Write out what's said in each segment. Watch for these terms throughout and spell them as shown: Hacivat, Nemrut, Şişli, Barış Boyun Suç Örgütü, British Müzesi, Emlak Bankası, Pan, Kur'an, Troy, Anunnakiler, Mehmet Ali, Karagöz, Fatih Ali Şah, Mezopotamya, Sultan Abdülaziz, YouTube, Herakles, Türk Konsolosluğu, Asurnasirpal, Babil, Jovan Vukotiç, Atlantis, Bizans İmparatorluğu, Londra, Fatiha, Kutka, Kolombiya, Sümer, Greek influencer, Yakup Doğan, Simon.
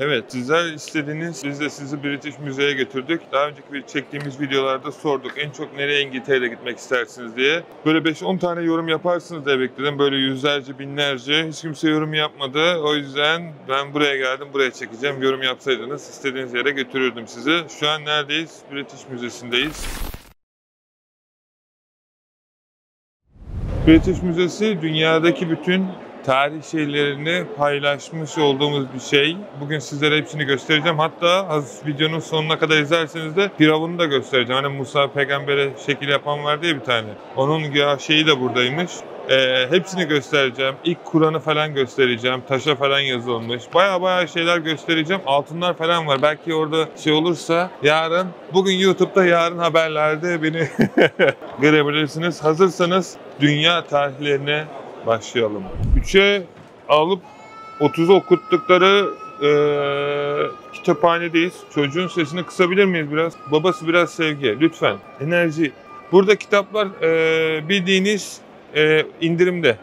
Evet, sizler istediğiniz, biz de sizi British Müzesi'ne götürdük. Daha önceki çektiğimiz videolarda sorduk, en çok nereye İngiltere'de gitmek istersiniz diye. Böyle 5-10 tane yorum yaparsınız diye bekledim. Böyle yüzlerce, binlerce. Hiç kimse yorum yapmadı. O yüzden ben buraya geldim, buraya çekeceğim. Yorum yapsaydınız istediğiniz yere götürürdüm sizi. Şu an neredeyiz? British Müzesi'ndeyiz. British Müzesi dünyadaki bütün tarih şeylerini paylaşmış olduğumuz bir şey. Bugün sizlere hepsini göstereceğim. Hatta az videonun sonuna kadar izlerseniz de Firavun'u da göstereceğim. Hani Musa Peygamber'e şekil yapan var diye bir tane. Onun şeyi de buradaymış. Hepsini göstereceğim. İlk Kur'an'ı falan göstereceğim. Taşa falan yazılmış. Baya şeyler göstereceğim. Altınlar falan var. Belki orada şey olursa yarın, bugün YouTube'da, yarın haberlerde beni görebilirsiniz. Hazırsanız dünya tarihlerine başlayalım. 3'e alıp 30'u okuttukları kütüphanedeyiz. Çocuğun sesini kısabilir miyiz biraz? Babası biraz sevgi. Lütfen. Enerji. Burada kitaplar bildiğiniz indirimde.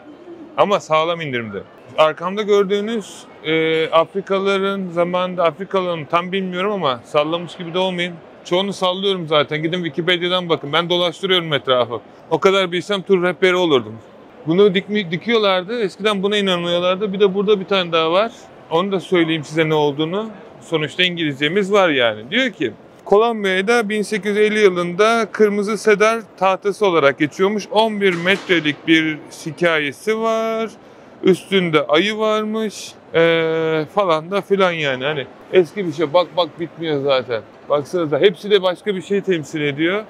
Ama sağlam indirimde. Arkamda gördüğünüz zamanında Afrikalıların tam bilmiyorum ama sallamış gibi de olmayın. Çoğunu sallıyorum zaten. Gidin Wikipedia'dan bakın. Ben dolaştırıyorum etrafı. O kadar bilsem tur rehberi olurdum. Bunu dikiyorlardı. Eskiden buna inanıyorlardı. Bir de burada bir tane daha var. Onu da söyleyeyim size ne olduğunu. Sonuçta İngilizcemiz var yani. Diyor ki, Kolombiya'da 1850 yılında kırmızı sedar tahtası olarak geçiyormuş. 11 metrelik bir hikayesi var. Üstünde ayı varmış. Falan da filan yani. Hani eski bir şey. Bak bitmiyor zaten. Baksanıza. Hepsi de başka bir şey temsil ediyor.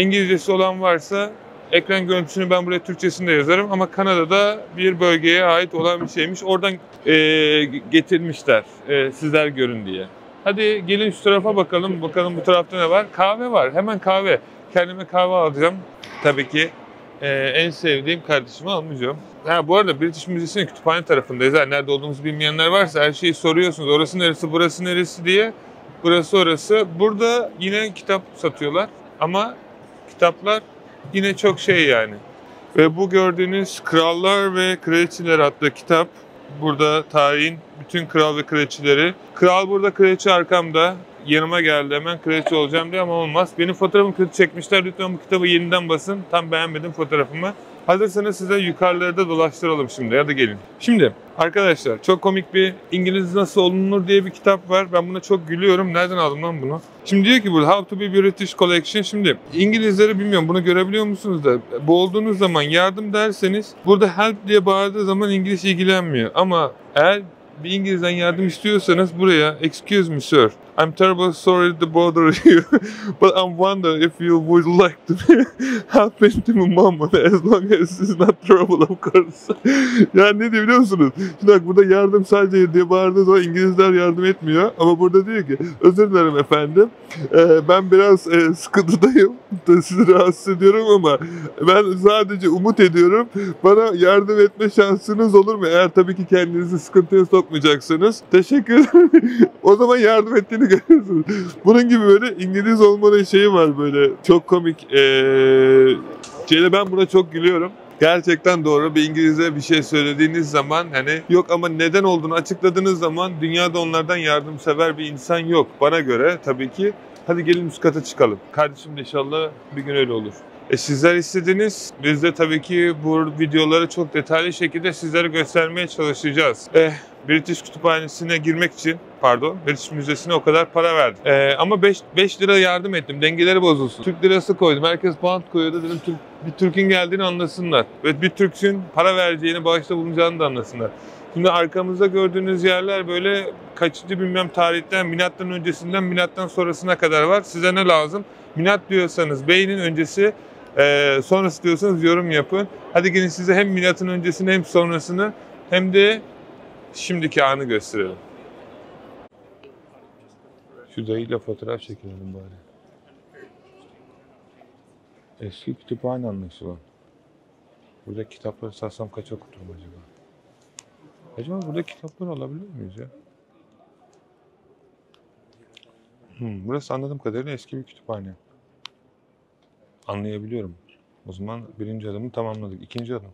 İngilizcesi olan varsa ekran görüntüsünü ben buraya Türkçesini de yazarım ama Kanada'da bir bölgeye ait olan bir şeymiş. Oradan getirmişler sizler görün diye. Hadi gelin şu tarafa bakalım. Bakalım bu tarafta ne var? Kahve var. Hemen kahve. Kendime kahve alacağım. Tabii ki en sevdiğim kardeşime almayacağım. Ha, bu arada British Müzesi'nin kütüphane tarafındayız. Ha, nerede olduğumuzu bilmeyenler varsa her şeyi soruyorsunuz. Orası neresi, burası neresi diye. Burası orası. Burada yine kitap satıyorlar ama kitaplar yine çok şey yani. Ve bu gördüğünüz Krallar ve Kraliçeler adlı kitap. Burada tarihin bütün kral ve kraliçeleri. Kral burada, kraliçe arkamda. Yanıma geldi, hemen kraliçe olacağım diye ama olmaz. Benim fotoğrafımı kötü çekmişler. Lütfen bu kitabı yeniden basın. Tam beğenmedim fotoğrafımı. Hazırsanız size yukarılarda dolaştıralım şimdi. Hadi gelin. Şimdi arkadaşlar çok komik bir İngiliz Nasıl Olunur diye bir kitap var. Ben buna çok gülüyorum. Nereden aldım lan bunu? Şimdi diyor ki burada How to be British Collection. Şimdi İngilizleri bilmiyorum bunu görebiliyor musunuz da boğulduğunuz zaman yardım derseniz burada help diye bağırdığı zaman İngiliz ilgilenmiyor. Ama eğer bir İngiliz'den yardım istiyorsanız buraya excuse me sir, I'm terribly sorry to bother you but I wonder if you would like to help me to my mom as long as it's not trouble of course. Yani ne diyor biliyor musunuz? Şimdi bak burada yardım sadece diye bağırdığı zaman İngilizler yardım etmiyor ama burada diyor ki özür dilerim efendim ben biraz sıkıntıdayım da sizi rahatsız ediyorum ama ben sadece umut ediyorum bana yardım etme şansınız olur mu? Eğer tabii ki kendinizi sıkıntıya sokmayacaksınız. Teşekkür ederim. O zaman yardım ettiğini görüyorsunuz. Bunun gibi böyle İngiliz olmanın şeyi var böyle. Çok komik. Şeyle ben buna çok gülüyorum. Gerçekten doğru. Bir İngiliz'e bir şey söylediğiniz zaman hani yok ama neden olduğunu açıkladığınız zaman dünyada onlardan yardımsever bir insan yok. Bana göre tabii ki. Hadi gelin üst kata çıkalım. Kardeşim de inşallah bir gün öyle olur. Sizler istediniz. Biz de tabii ki bu videoları çok detaylı şekilde sizlere göstermeye çalışacağız. British Kütüphanesi'ne girmek için, British Müzesi'ne o kadar para verdim. Ama 5 lira yardım ettim, dengeleri bozulsun. Türk lirası koydum, herkes pound koyuyordu. Dedim bir Türk'ün geldiğini anlasınlar. Ve bir Türk'ün para vereceğini, bağışta bulunacağını da anlasınlar. Şimdi arkamızda gördüğünüz yerler böyle kaçıncı bilmem tarihten, milattan öncesinden, milattan sonrasına kadar var. Size ne lazım? Milat diyorsanız beynin öncesi, sonrası diyorsanız yorum yapın. Hadi gelin size hem milatın öncesini hem sonrasını hem de şimdiki anı gösterelim. Şu dayıyla fotoğraf çekelim bari. Eski kütüphane anlaşılan. Burada kitapları satsam kaça okuturum acaba? Acaba burada kitapları alabiliyor muyuz ya? Burası anladığım kadarıyla eski bir kütüphane. Anlayabiliyorum. O zaman birinci adımı tamamladık. İkinci adım.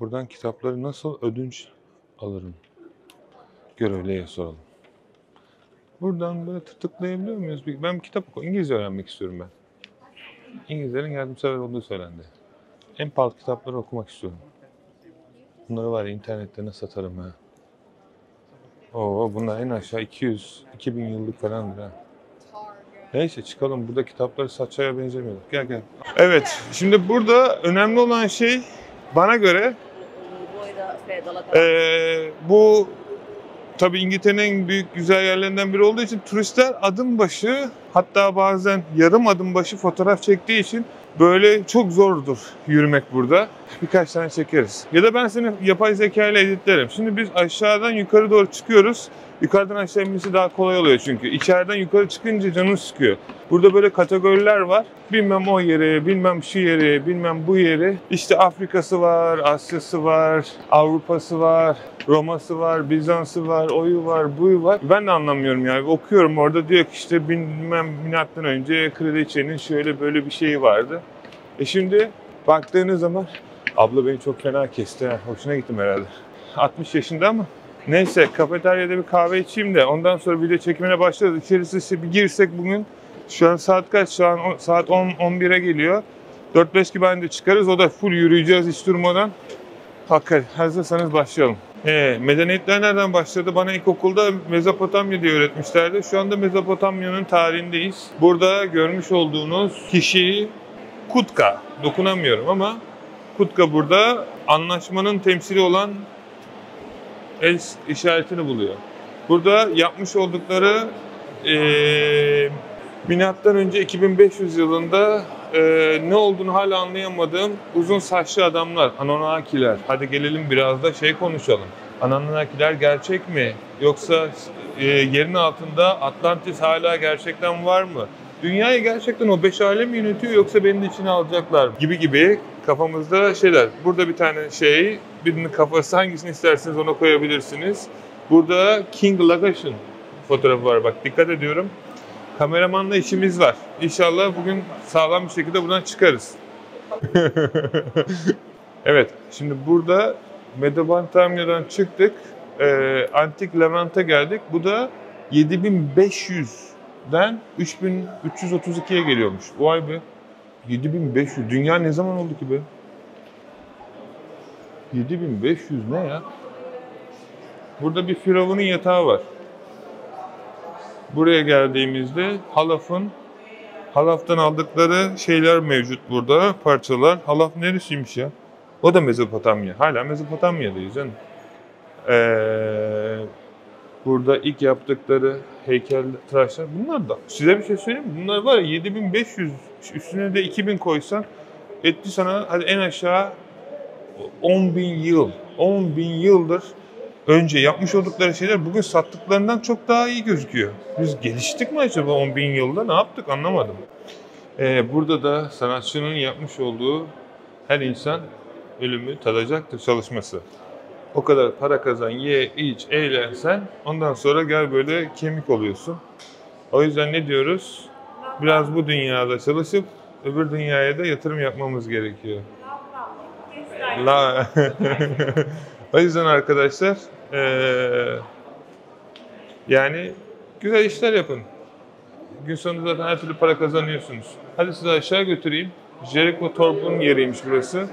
Buradan kitapları nasıl ödünç alırım? Görevliye soralım. Buradan böyle tıklayabiliyor muyuz? Ben kitap okuyorum. İngilizce öğrenmek istiyorum ben. İngilizlerin yardımsever olduğu söylendi. En pahalı kitapları okumak istiyorum. Bunları var ya internette nasıl satarım ha? Oo, bunlar en aşağı 200-2000 yıllık falandır ha. Neyse çıkalım. Burada kitapları satçaya benzemiyor. Gel gel. Evet. Şimdi burada önemli olan şey bana göre bu tabii İngiltere'nin büyük güzel yerlerinden biri olduğu için turistler adım başı hatta bazen yarım adım başı fotoğraf çektiği için böyle çok zordur yürümek burada. Birkaç tane çekeriz. Ya da ben seni yapay zeka ile editlerim. Şimdi biz aşağıdan yukarı doğru çıkıyoruz. Yukarıdan aşağı inmesi daha kolay oluyor çünkü. İçeriden yukarı çıkınca canın sıkıyor. Burada böyle kategoriler var. Bilmem o yeri, bilmem şu yeri, bilmem bu yeri. İşte Afrika'sı var, Asya'sı var, Avrupa'sı var, Roma'sı var, Bizans'ı var, oyu var, buyu var. Ben de anlamıyorum yani. Okuyorum orada diyor ki işte bilmem milattan önce kraliçenin şöyle böyle bir şeyi vardı. Şimdi baktığınız zaman abla beni çok fena kesti. Hoşuna gittim herhalde. 60 yaşında ama. Neyse kafeteryada bir kahve içeyim de ondan sonra video çekimine başlarız. İçerisi bir girsek bugün şu an saat kaç? Şu an saat 10-11'e geliyor. 4-5 gibi bence çıkarız. O da full yürüyeceğiz hiç durmadan. Hakikaten hazırsanız başlayalım. Medeniyetler nereden başladı? Bana ilkokulda Mezopotamya diye öğretmişlerdi. Şu anda Mezopotamya'nın tarihindeyiz. Burada görmüş olduğunuz kişi Kutka. Dokunamıyorum ama Kutka burada anlaşmanın temsili olan el işaretini buluyor. Burada yapmış oldukları Milattan önce 2500 yılında ne olduğunu hala anlayamadığım uzun saçlı adamlar, Anunnakiler. Hadi gelelim biraz da şey konuşalım. Anunnakiler gerçek mi? Yoksa yerin altında Atlantis hala gerçekten var mı? Dünyayı gerçekten o 5 alem yönetiyor yoksa beni de içine alacaklar gibi gibi kafamızda şeyler. Burada bir tane şey, birinin kafası hangisini isterseniz ona koyabilirsiniz. Burada King Lagash'ın fotoğrafı var bak dikkat ediyorum. Kameramanla işimiz var. İnşallah bugün sağlam bir şekilde buradan çıkarız. Evet, şimdi burada Mezopotamya'dan çıktık. Antik Levant'a geldik. Bu da 7500'den 3332'ye geliyormuş. Vay be. 7500. Dünya ne zaman oldu ki be? 7500 ne ya? Burada bir Firavun'un yatağı var. Buraya geldiğimizde Halaf'tan aldıkları şeyler mevcut burada, parçalar. Halaf neresiymiş ya? O da Mezopotamya. Hala Mezopotamya'dayız canım. Burada ilk yaptıkları heykel tıraşlar. Bunlar da size bir şey söyleyeyim mi? Bunlar var ya 7500 üstüne de 2000 koysan etti sana hadi en aşağı 10.000 yıldır önce yapmış oldukları şeyler bugün sattıklarından çok daha iyi gözüküyor. Biz geliştik mi acaba 10.000 yılda ne yaptık anlamadım. Burada da sanatçının yapmış olduğu her insan ölümü tadacaktır çalışması. O kadar para kazan, ye, iç, eğlensen ondan sonra gel böyle kemik oluyorsun. O yüzden ne diyoruz? Biraz bu dünyada çalışıp öbür dünyaya da yatırım yapmamız gerekiyor. O yüzden arkadaşlar yani güzel işler yapın. Gün sonunda zaten her türlü para kazanıyorsunuz. Hadi sizi aşağı götüreyim. Jericho Torp'un yeriymiş burası.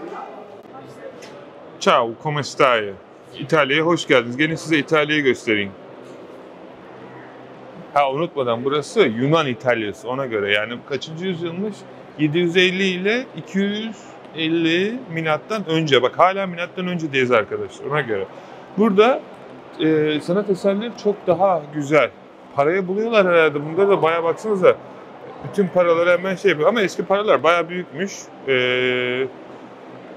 Ciao, come stai? İtalya'ya hoş geldiniz. Gelin size İtalya'yı göstereyim. Ha unutmadan burası Yunan İtalya'sı ona göre. Yani kaçıncı yüzyılmış? 750 ile 250 milattan önce. Bak hala milattan önce diyoruz arkadaşlar ona göre. Burada sanat eserleri çok daha güzel. Paraya buluyorlar herhalde. Bunlara da bayağı baksanıza. Bütün paraları hemen şey yapıyor. Ama eski paralar bayağı büyükmüş.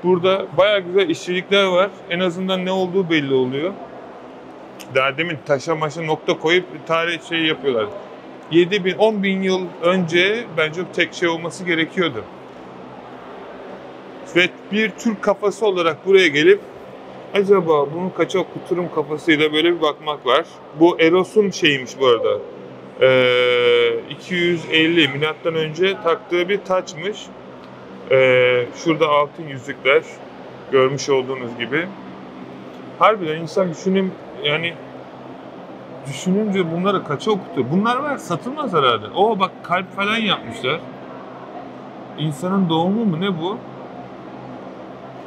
Burada bayağı güzel işçilikler var. En azından ne olduğu belli oluyor. Daha demin taşa maşa nokta koyup tarih şeyi yapıyorlar. 10.000 yıl önce bence tek şey olması gerekiyordu. Ve bir Türk kafası olarak buraya gelip acaba bunun kaça okuturum kafasıyla böyle bir bakmak var. Bu Eros'un şeyiymiş bu arada. 250 milattan önce taktığı bir taçmış. Şurada altın yüzükler görmüş olduğunuz gibi. Harbiden insan düşünün yani düşününce bunları kaça okutuyor? Bunlar var, satılmaz herhalde. Oo bak, kalp falan yapmışlar. İnsanın doğumu mu ne bu?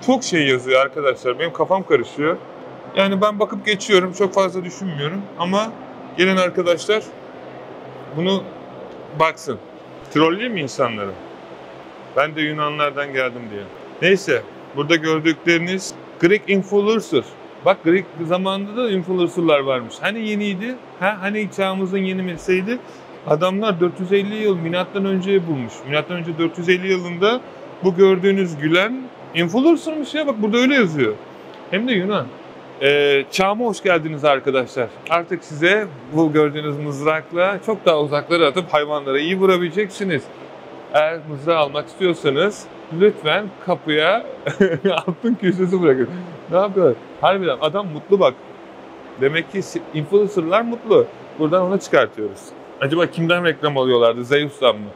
Çok şey yazıyor arkadaşlar, benim kafam karışıyor. Yani ben bakıp geçiyorum, çok fazla düşünmüyorum ama gelen arkadaşlar bunu baksın. Trolleyeyim mi insanları? Ben de Yunanlardan geldim diye. Neyse, burada gördükleriniz Greek influencer. Bak, Greek zamanında da influencer'lar varmış. Hani yeniydi? Hani çağımızın yeni mesleğiydi? Adamlar 450 yıl milattan önce bulmuş. Milattan önce 450 yılında bu gördüğünüz gülen influencer'mış ya. Bak burada öyle yazıyor. Hem de Yunan. Çağıma hoş geldiniz arkadaşlar. Artık size bu gördüğünüz mızrakla çok daha uzaklara atıp hayvanlara iyi vurabileceksiniz. Eğer mızrağı almak istiyorsanız lütfen kapıya altın köşesi bırakın. Ne yapıyorlar? Harbiden adam mutlu bak. Demek ki influencer'lar mutlu. Buradan onu çıkartıyoruz. Acaba kimden reklam alıyorlardı? Zeus'tan mı?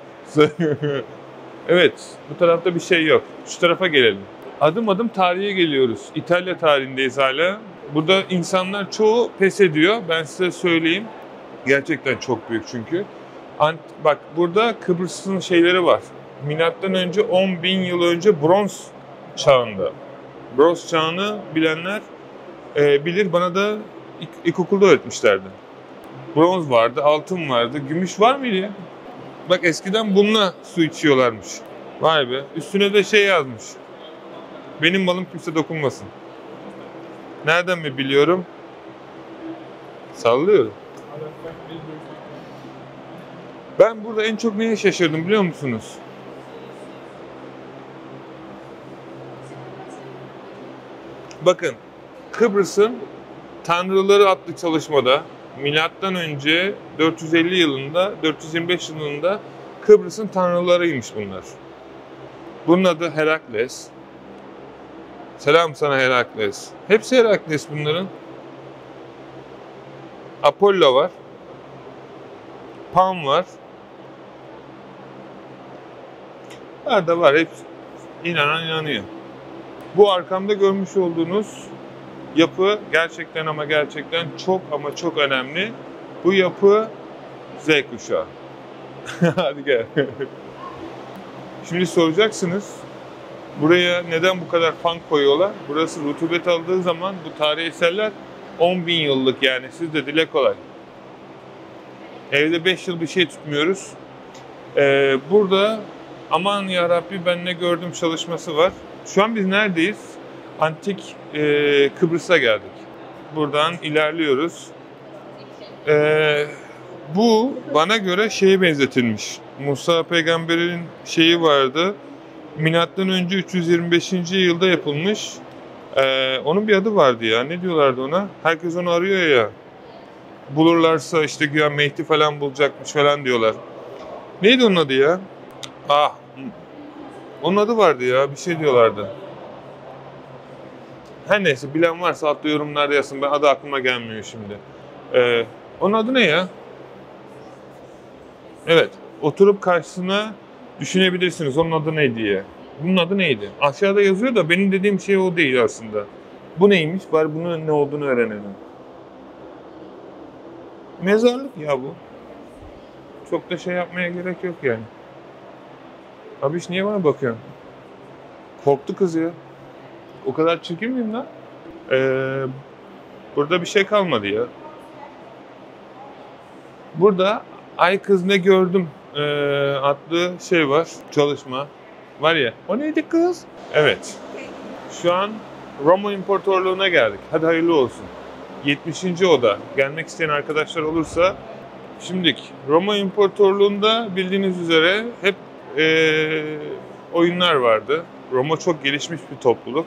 Evet, bu tarafta bir şey yok. Şu tarafa gelelim. Adım adım tarihe geliyoruz. İtalya tarihindeyiz hala. Burada insanlar çoğu pes ediyor. Ben size söyleyeyim. Gerçekten çok büyük çünkü. Bak burada Kıbrıs'ın şeyleri var. Milattan önce 10.000 yıl önce bronz çağında. Bronz çağını bilenler bilir. Bana da ilkokulda öğretmişlerdi. Bronz vardı, altın vardı. Gümüş var mıydı ya? Bak eskiden bununla su içiyorlarmış. Vay be. Üstüne de şey yazmış. Benim malım kimse dokunmasın. Nereden mi biliyorum? Sallıyorum. Ben burada en çok neye şaşırdım biliyor musunuz? Bakın, Kıbrıs'ın Tanrıları adlı çalışmada milattan önce 450 yılında, 425 yılında Kıbrıs'ın tanrılarıymış bunlar. Bunun adı Herakles. Selam sana Herakles. Hepsi Herakles bunların. Apollo var. Pan var. Var da var. Hepsi. İnanan inanıyor. Bu arkamda görmüş olduğunuz yapı gerçekten ama gerçekten çok ama çok önemli. Bu yapı Z kuşağı. Hadi gel. Şimdi soracaksınız. Buraya neden bu kadar fan koyuyorlar? Burası rutubet aldığı zaman bu tarihi eserler 10.000 yıllık, yani siz de dile kolay. Evde 5 yıl bir şey tutmuyoruz. Burada aman yarabbi ben ne gördüm çalışması var. Şu an biz neredeyiz? Antik Kıbrıs'a geldik. Buradan ilerliyoruz. Bu bana göre şeye benzetilmiş. Musa peygamberin şeyi vardı. Milattan önce 325. yılda yapılmış. Onun bir adı vardı ya. Ne diyorlardı ona? Herkes onu arıyor ya. Bulurlarsa işte güya Mehdi falan bulacakmış falan diyorlar. Neydi onun adı ya? Ah. Onun adı vardı ya. Bir şey diyorlardı. Her neyse, bilen varsa altta yorumlarda yazsın. Ben adı aklıma gelmiyor şimdi. Onun adı ne ya? Evet. Oturup karşısına düşünebilirsiniz onun adı ne diye. Bunun adı neydi? Aşağıda yazıyor da benim dediğim şey o değil aslında. Bu neymiş? Bari bunun ne olduğunu öğrenelim. Mezarlık ya bu. Çok da şey yapmaya gerek yok yani. Abi hiç niye bana bakıyorsun? Korktu kız ya. O kadar çirkin miyim lan? Burada bir şey kalmadı ya. Burada ay kız ne gördüm adlı şey var, çalışma var ya. O neydi kız? Evet. Şu an Roma İmparatorluğu'na geldik. Hadi hayırlı olsun. 70. oda. Gelmek isteyen arkadaşlar olursa. Şimdi Roma İmparatorluğu'nda bildiğiniz üzere hep oyunlar vardı. Roma çok gelişmiş bir topluluk.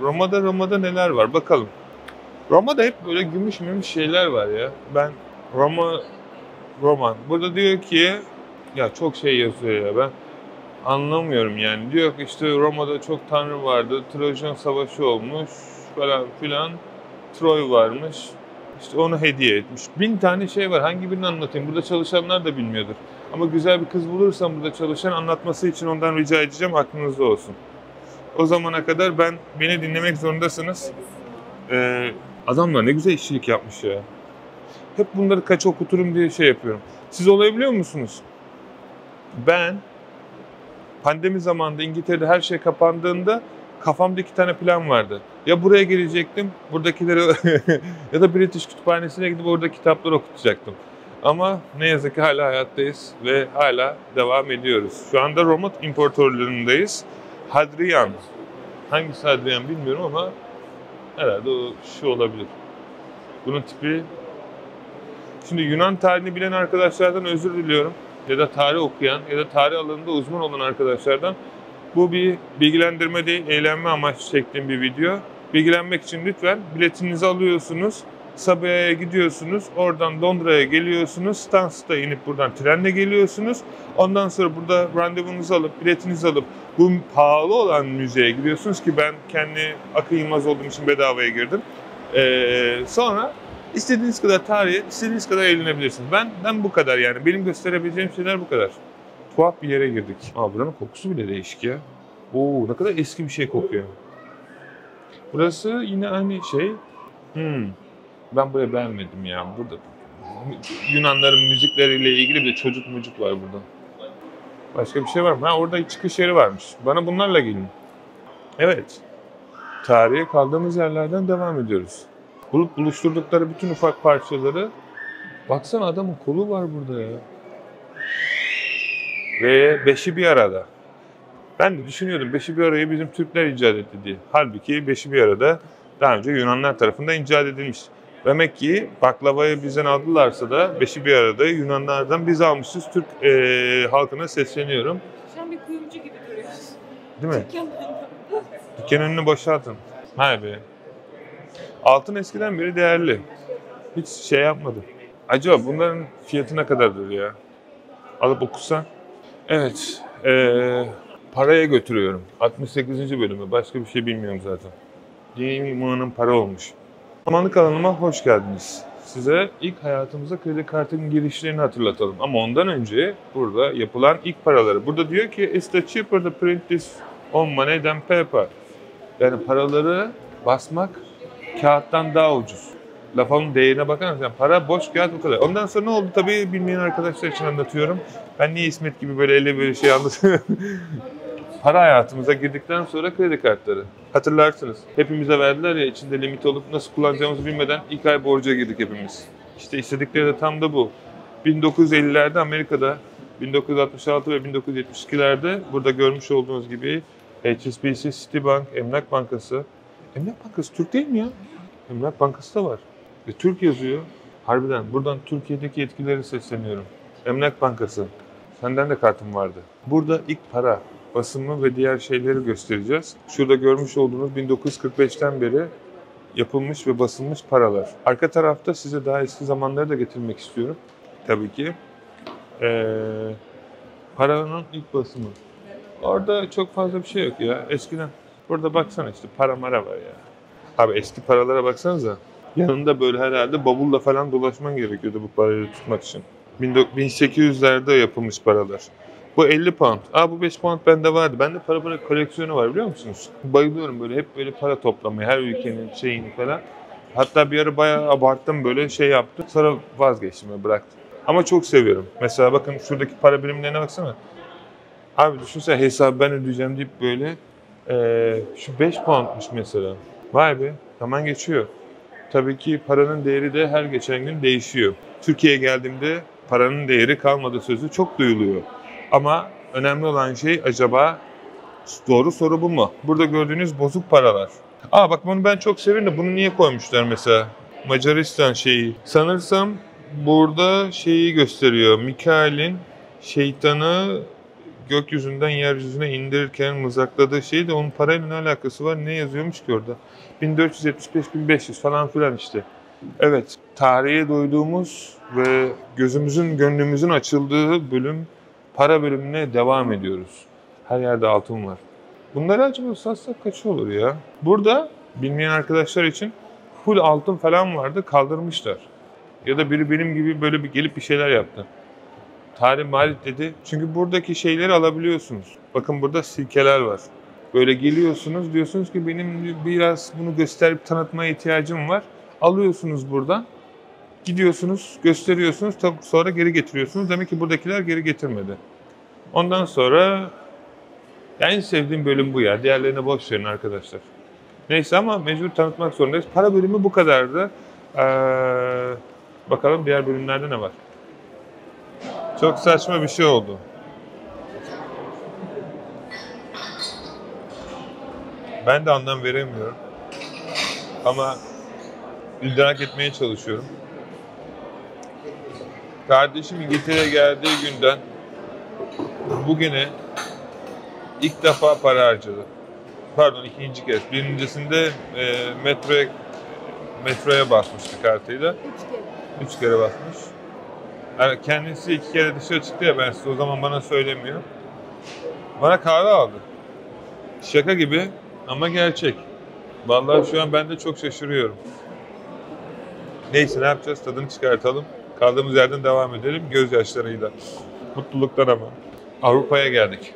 Roma'da neler var? Bakalım. Roma'da hep böyle gümüş şeyler var ya. Ben Roman. Burada diyor ki, ya çok şey yazıyor ya, ben anlamıyorum yani. Diyor ki işte Roma'da çok tanrı vardı, Trojan Savaşı olmuş falan filan, Troy varmış. İşte onu hediye etmiş. 1000 tane şey var, hangi birini anlatayım? Burada çalışanlar da bilmiyordur. Ama güzel bir kız bulursam burada çalışan, anlatması için ondan rica edeceğim, aklınızda olsun. O zamana kadar beni dinlemek zorundasınız. Adamlar ne güzel işçilik yapmış ya. Hep bunları kaç okuturum diye şey yapıyorum. Siz olabiliyor musunuz? Ben pandemi zamanında İngiltere'de her şey kapandığında kafamda 2 tane plan vardı. Ya buraya gelecektim, buradakileri ya da British Kütüphanesi'ne gidip orada kitaplar okutacaktım. Ama ne yazık ki hala hayattayız ve hala devam ediyoruz. Şu anda Roma İmparatorluğu'ndayız. Hadrian, hangisi Hadrian bilmiyorum ama herhalde o şu olabilir. Bunun tipi... Şimdi Yunan tarihini bilen arkadaşlardan özür diliyorum. Ya da tarih okuyan ya da tarih alanında uzman olan arkadaşlardan. Bu bir bilgilendirme değil, eğlenme amaçlı çektiğim bir video. Bilgilenmek için lütfen biletinizi alıyorsunuz. Sabiha'ya gidiyorsunuz, oradan Londra'ya geliyorsunuz, Stans'ta inip buradan trenle geliyorsunuz. Ondan sonra burada randevunuzu alıp, biletinizi alıp bu pahalı olan müzeye gidiyorsunuz ki ben kendi akıl yılmaz olduğum için bedavaya girdim. Sonra istediğiniz kadar tarihe, istediğiniz kadar eğlenebilirsiniz. Benden bu kadar yani, benim gösterebileceğim şeyler bu kadar. Tuhaf bir yere girdik. Aa, buranın kokusu bile değişik ya. Oo, ne kadar eski bir şey kokuyor. Burası yine aynı şey. Ben burayı beğenmedim ya. Burada Yunanların müzikleriyle ilgili bir de çocuk müzik var burada. Başka bir şey var mı? Ha, orada çıkış yeri varmış. Bana bunlarla gelin. Evet. Tarihe kaldığımız yerlerden devam ediyoruz. Bulup buluşturdukları bütün ufak parçaları. Baksana adamın kolu var burada ya. Ve 5'i bir arada. Ben de düşünüyordum 5'i bir arayı bizim Türkler icat etti diye. Halbuki 5'i bir arada daha önce Yunanlar tarafından icat edilmiş. Demek ki baklavayı bizden aldılarsa da 5'i bir arada Yunanlardan biz almışız. Türk halkına sesleniyorum. Şu an bir kuyumcu gibi duruyoruz. Değil mi? Dükkan önünü boşaltın. Hay be. Altın eskiden beri değerli. Hiç şey yapmadı. Acaba bunların fiyatı ne kadardır ya? Alıp okusan. Evet. Paraya götürüyorum. 68. bölümü. Başka bir şey bilmiyorum zaten. Limanın para olmuş. Zamanlı kanalıma hoş geldiniz. Size ilk hayatımıza kredi kartının girişlerini hatırlatalım. Ama ondan önce burada yapılan ilk paraları. Burada diyor ki it's the cheaper to print this on money than paper. Yani paraları basmak kağıttan daha ucuz. Lafın değerine bakar mısın? Yani para boş kağıt bu kadar. Ondan sonra ne oldu tabii bilmeyen arkadaşlar için anlatıyorum. Ben niye İsmet gibi böyle elle böyle şey anlatıyorum. Para hayatımıza girdikten sonra kredi kartları. Hatırlarsınız. Hepimize verdiler ya içinde limit olup nasıl kullanacağımızı bilmeden ilk ay borca girdik hepimiz. İşte istedikleri de tam da bu. 1950'lerde Amerika'da, 1966 ve 1972'lerde burada görmüş olduğunuz gibi HSBC, Citibank, Emlak Bankası. Emlak Bankası Türk değil mi ya? Emlak Bankası da var. Türk yazıyor. Harbiden buradan Türkiye'deki yetkililere sesleniyorum. Emlak Bankası. Senden de kartım vardı. Burada ilk para basımı ve diğer şeyleri göstereceğiz. Şurada görmüş olduğunuz 1945'ten beri yapılmış ve basılmış paralar. Arka tarafta size daha eski zamanları da getirmek istiyorum. Tabii ki. Paranın ilk basımı. Orada çok fazla bir şey yok ya. Eskiden. Burada baksana işte para mara var ya. Abi eski paralara baksanıza. Yanında böyle herhalde bavulla falan dolaşman gerekiyordu bu parayı tutmak için. 1800'lerde yapılmış paralar. Bu 50 pound. Aa bu 5 pound bende vardı. Bende para koleksiyonu var biliyor musunuz? Bayılıyorum böyle hep böyle para toplamaya. Her ülkenin şeyini falan. Hatta bir ara bayağı abarttım böyle şey yaptım. Sonra vazgeçtim ve bıraktım. Ama çok seviyorum. Mesela bakın şuradaki para birimlerine baksana. Abi düşünsene hesabı ben ödeyeceğim deyip böyle. Şu 5 poundmuş mesela. Vay be zaman geçiyor. Tabii ki paranın değeri de her geçen gün değişiyor. Türkiye'ye geldiğimde paranın değeri kalmadı sözü çok duyuluyor. Ama önemli olan şey acaba doğru soru bu mu? Burada gördüğünüz bozuk paralar. Aa bak bunu ben çok severim de bunu niye koymuşlar mesela? Macaristan şeyi. Sanırsam burada şeyi gösteriyor. Mikail'in şeytanı gökyüzünden yeryüzüne indirirken mızrakladığı şey de onun parayla ne alakası var? Ne yazıyormuş ki orada? 1475-1500 falan filan işte. Evet, tarihe doyduğumuz ve gözümüzün, gönlümüzün açıldığı bölüm, para bölümüne devam ediyoruz. Her yerde altın var. Bunları acaba satsak kaç olur ya? Burada bilmeyen arkadaşlar için full altın falan vardı, kaldırmışlar. Ya da biri benim gibi böyle bir gelip bir şeyler yaptı. Tarih maliyet dedi. Çünkü buradaki şeyleri alabiliyorsunuz. Bakın burada silkeler var. Böyle geliyorsunuz diyorsunuz ki benim biraz bunu gösterip tanıtmaya ihtiyacım var. alıyorsunuz buradan, gidiyorsunuz, gösteriyorsunuz, sonra geri getiriyorsunuz. Demek ki buradakiler geri getirmedi. Ondan sonra en sevdiğim bölüm bu ya. Diğerlerine boş verin arkadaşlar. Neyse ama mecbur tanıtmak zorundayız. Para bölümü bu kadardı. Bakalım diğer bölümlerde ne var? Çok saçma bir şey oldu. Ben de anlam veremiyorum. Ama idrak etmeye çalışıyorum. Kardeşim İngiltere'ye geldiği günden bugüne ilk defa para harcadı. Pardon, ikinci kez. Birincisinde metroya basmıştı kartıyla. Üç kere basmış. Yani kendisi 2 kere dışarı çıktı ya, ben size o zaman bana söylemiyor. Bana kahve aldı. Şaka gibi ama gerçek. Vallahi şu an ben de çok şaşırıyorum. Neyse, ne yapacağız? Tadını çıkartalım. Kaldığımız yerden devam edelim. Gözyaşlarıyla. Mutluluktan ama. Avrupa'ya geldik.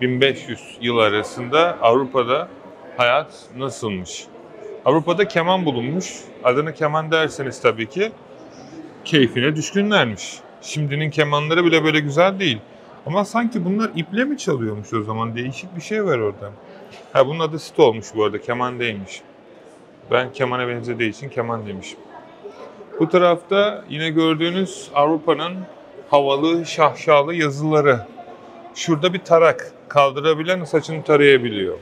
1000-1500 yıl arasında Avrupa'da hayat nasılmış? Avrupa'da keman bulunmuş. Adını keman derseniz tabii ki keyfine düşkünlermiş. Şimdinin kemanları bile böyle güzel değil. Ama sanki bunlar iple mi çalıyormuş o zaman? Değişik bir şey var orada. Ha, bunun adı sito olmuş bu arada. Keman değilmiş. Ben kemana benzediği için keman demişim. Bu tarafta yine gördüğünüz Avrupa'nın havalı, şahşalı yazıları. Şurada bir tarak, kaldırabilen saçını tarayabiliyor.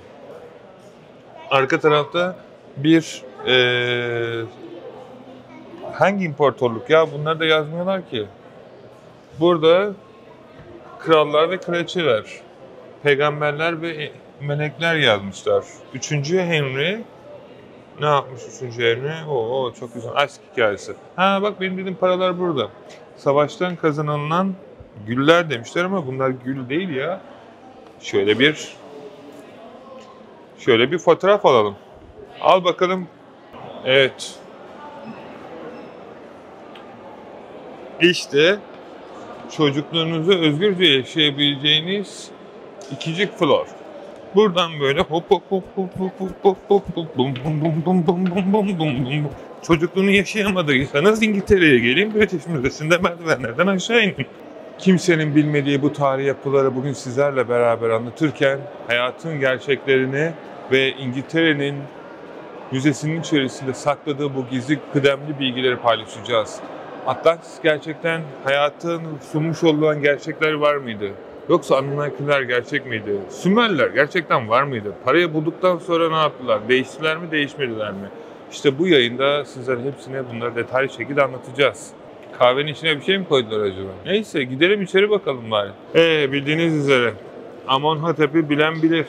Arka tarafta bir hangi imparatorluk ya? Bunları da yazmıyorlar ki. Burada krallar ve kraliçeler, peygamberler ve melekler yazmışlar. 3. Henry ne yapmış 3. Henry? Oo, çok güzel. Aşk hikayesi. Ha bak, benim dediğim paralar burada. Savaştan kazanılan güller demişler ama bunlar gül değil ya. Şöyle bir fotoğraf alalım. Al bakalım. Evet. İşte çocukluğunuzu özgürce yaşayabileceğiniz 2. flor. Buradan böyle hop hop hop hop hop hop hop hop hop bum bum bum bum bum bum bum bum. Çocukluğunu yaşayamadıysanız İngiltere'ye gelin, British Müzesi'nde merdivenlerden aşağı inin. Kimsenin bilmediği bu tarihi yapıları bugün sizlerle beraber anlatırken hayatın gerçeklerini ve İngiltere'nin müzesinin içerisinde sakladığı bu gizli kıdemli bilgileri paylaşacağız. Atlantis gerçekten hayatın sunmuş olan gerçekler var mıydı? Yoksa Anunnakiler gerçek miydi? Sümerler gerçekten var mıydı? Parayı bulduktan sonra ne yaptılar? Değiştiler mi, değişmediler mi? İşte bu yayında sizlere hepsine bunları detaylı şekilde anlatacağız. Kahvenin içine bir şey mi koydular acaba? Neyse, gidelim içeri bakalım bari. Bildiğiniz üzere Amonhotep'i bilen bilir.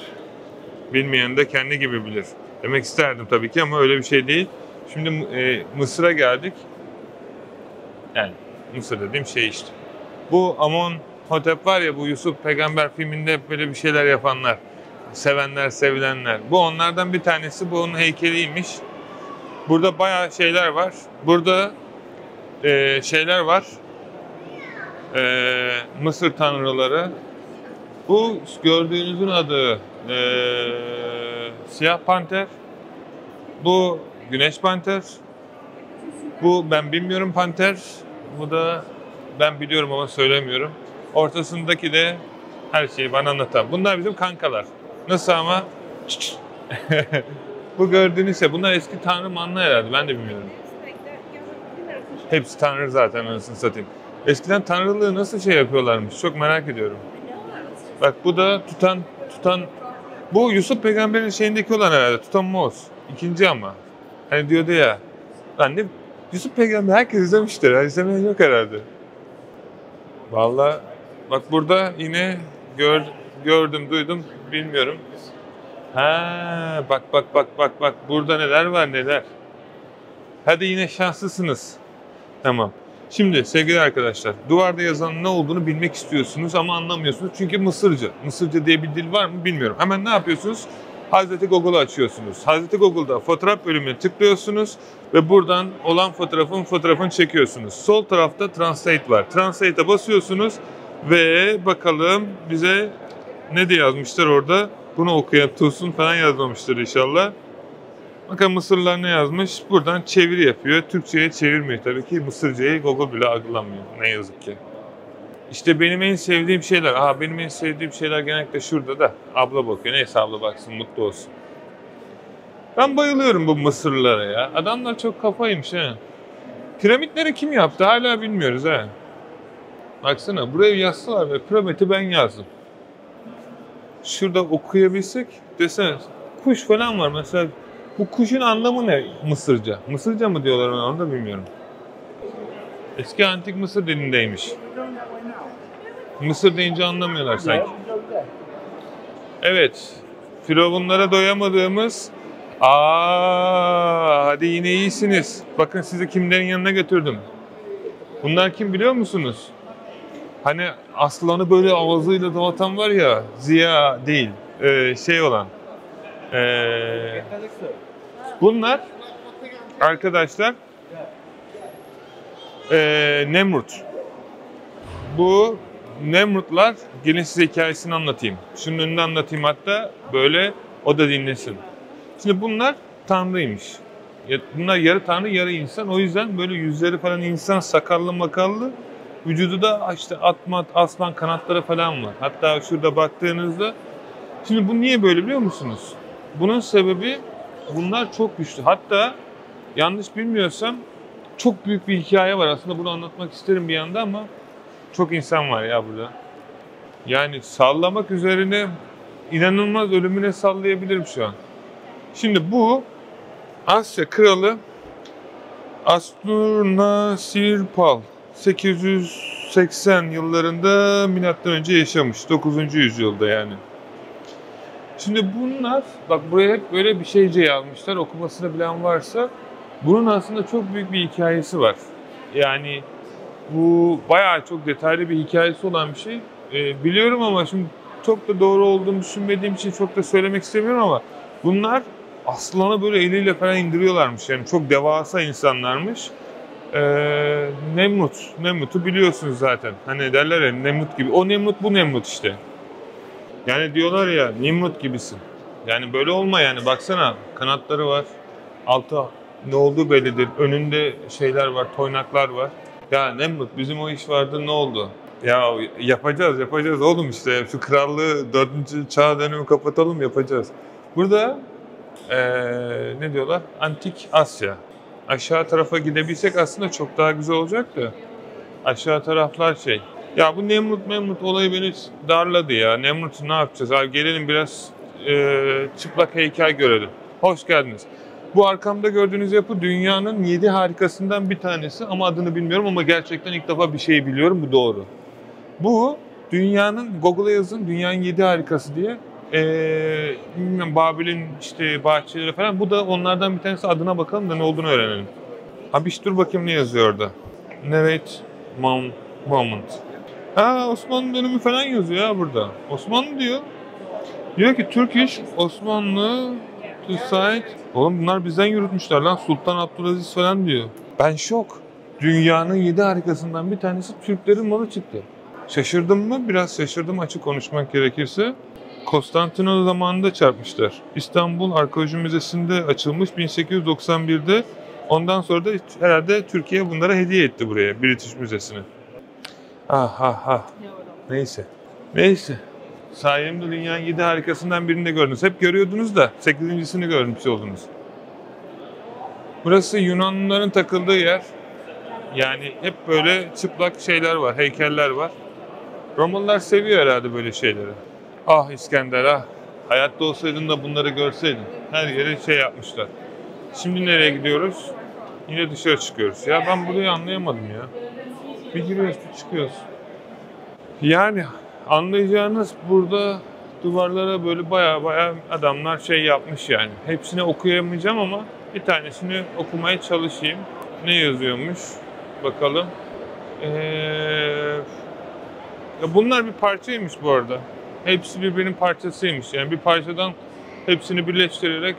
Bilmeyen de kendi gibi bilir. Demek isterdim tabii ki ama öyle bir şey değil. Şimdi Mısır'a geldik. Yani Mısır dediğim şey işte. Bu Amonhotep var ya, bu Yusuf Peygamber filminde hep böyle bir şeyler yapanlar. Sevenler, sevilenler. Bu onlardan bir tanesi. Bu onun heykeliymiş. Burada bayağı şeyler var. Burada şeyler var. Mısır tanrıları. Bu gördüğünüzün adı siyah panter. Bu güneş panter. Bu ben bilmiyorum panter. Bu da ben biliyorum ama söylemiyorum. Ortasındaki de her şeyi bana anlatan. Bunlar bizim kankalar. Nasıl ama? Bu gördüğünüzse bunlar eski tanrı manlı herhalde. Ben de bilmiyorum. Hepsi tanrı zaten, anasını satayım. Eskiden tanrılığı nasıl şey yapıyorlarmış? Çok merak ediyorum. Bak bu da tutan... Bu Yusuf Peygamber'in şeyindeki olan herhalde. Tutanmuz. İkinci ama. Hani diyordu ya. Lan ne? Yusuf Peygamber herkes izlemiştir. Her izlemeyen yok herhalde. Vallahi bak burada yine gördüm, duydum, bilmiyorum. Ha bak. Burada neler var neler. Hadi yine şanslısınız. Tamam. Şimdi sevgili arkadaşlar, duvarda yazanın ne olduğunu bilmek istiyorsunuz ama anlamıyorsunuz. Çünkü Mısırca. Mısırca diye bir dil var mı bilmiyorum. Hemen ne yapıyorsunuz? Hazreti Google'u açıyorsunuz. Hazreti Google'da fotoğraf bölümüne tıklıyorsunuz ve buradan olan fotoğrafını çekiyorsunuz. Sol tarafta Translate var. Translate'a basıyorsunuz ve bakalım bize ne diye yazmışlar orada. Bunu okuyan Tosun falan yazmamıştır inşallah. Bakın Mısırlılar ne yazmış? Buradan çeviri yapıyor. Türkçe'ye çevirmiyor tabii ki. Mısırca'yı Google bile algılamıyor. Ne yazık ki. İşte benim en sevdiğim şeyler. Benim en sevdiğim şeyler genellikle şurada da. Abla bakıyor. Neyse abla baksın, mutlu olsun. Ben bayılıyorum bu Mısırlılara ya. Adamlar çok kafaymış he. Piramitleri kim yaptı hala bilmiyoruz he. Baksana buraya yazsalar ve piramidi ben yazdım. Şurada okuyabilsek desene. Kuş falan var mesela. Bu kuşun anlamı ne Mısırca? Mısırca mı diyorlar ona, onu da bilmiyorum. Eski antik Mısır dilindeymiş. Mısır deyince anlamıyorlar sanki. Evet. Firavunlara doyamadığımız... hadi yine iyisiniz. Bakın sizi kimlerin yanına götürdüm. Bunlar kim biliyor musunuz? Hani aslanı böyle avazıyla dağıtan var ya, Ziya değil, şey olan. Bunlar arkadaşlar Nemrut. Bu Nemrutlar, gelin size hikayesini anlatayım. Şunun önünde anlatayım hatta, böyle o da dinlesin. Şimdi bunlar tanrıymış. Bunlar yarı tanrı yarı insan. O yüzden böyle yüzleri falan insan, sakallı makallı. Vücudu da işte atmat, aslan kanatları falan var. Hatta şurada baktığınızda. Şimdi bu niye böyle biliyor musunuz? Bunun sebebi bunlar çok güçlü. Hatta yanlış bilmiyorsam çok büyük bir hikaye var. Aslında bunu anlatmak isterim bir yanda ama çok insan var ya burada. Yani sallamak üzerine inanılmaz ölümüne sallayabilirim şu an. Şimdi bu Asya kralı Asurnasirpal 880 yıllarında M.Ö. yaşamış. 9. yüzyılda yani. Şimdi bunlar, bak buraya hep böyle bir şeyce yazmışlar, okumasını bilen varsa. Bunun aslında çok büyük bir hikayesi var. Yani bu bayağı çok detaylı bir hikayesi olan bir şey. Biliyorum ama şimdi çok da doğru olduğunu düşünmediğim için çok da söylemek istemiyorum ama bunlar aslanı böyle eliyle falan indiriyorlarmış. Yani çok devasa insanlarmış. Nemrut'u biliyorsunuz zaten. Hani derler ya Nemrut gibi. O Nemrut, bu Nemrut işte. Yani diyorlar ya Nemrut gibisin. Yani böyle olma yani. Baksana kanatları var. Altta ne olduğu bellidir. Önünde şeyler var, toynaklar var. Ya Nemrut bizim o iş vardı, ne oldu? Ya yapacağız oğlum işte. Şu krallığı 4. çağ dönemi kapatalım, yapacağız. Burada ne diyorlar? Antik Asya. Aşağı tarafa gidebilsek aslında çok daha güzel olacaktı. Aşağı taraflar şey. Ya bu Nemrut olayı beni darladı ya. Nemrut'u ne yapacağız? Abi gelelim biraz çıplak heykel görelim. Hoş geldiniz. Bu arkamda gördüğünüz yapı dünyanın 7 harikasından bir tanesi. Ama adını bilmiyorum ama gerçekten ilk defa bir şey biliyorum. Bu doğru. Bu dünyanın, Google'a yazın dünyanın 7 harikası diye. Babil'in işte bahçeleri falan. Bu da onlardan bir tanesi. Adına bakalım da ne olduğunu öğrenelim. Abi işte dur bakayım ne yazıyor orada. Nevet Moment. Osmanlı dönemi falan yazıyor ya burada. Osmanlı diyor. Diyor ki Turkish Osmanlı to site. Oğlum bunlar bizden yürütmüşler lan. Sultan Abdülaziz falan diyor. Ben şok. Dünyanın 7 harikasından bir tanesi Türklerin malı çıktı. Şaşırdım mı? Biraz şaşırdım açık konuşmak gerekirse. Konstantinopolis zamanında çarpmışlar. İstanbul Arkeoloji Müzesi'nde açılmış 1891'de. Ondan sonra da herhalde Türkiye bunlara hediye etti buraya, British Müzesi'ne. Neyse. Sayemde dünyanın 7 harikasından birini de gördünüz. Hep görüyordunuz da 8.'sini görmüş oldunuz. Burası Yunanlıların takıldığı yer. Yani hep böyle çıplak şeyler var, heykeller var. Romalılar seviyor herhalde böyle şeyleri. Ah İskender ah. Hayatta olsaydın da bunları görseydin. Her yere şey yapmışlar. Şimdi nereye gidiyoruz? Yine dışarı çıkıyoruz. Ya ben burayı anlayamadım ya. Bir giriyoruz bir çıkıyoruz. Yani anlayacağınız burada duvarlara böyle baya adamlar şey yapmış yani. Hepsini okuyamayacağım ama bir tanesini okumaya çalışayım. Ne yazıyormuş? Bakalım. Bunlar bir parçaymış bu arada. Hepsi birbirinin parçasıymış. Yani bir parçadan hepsini birleştirerek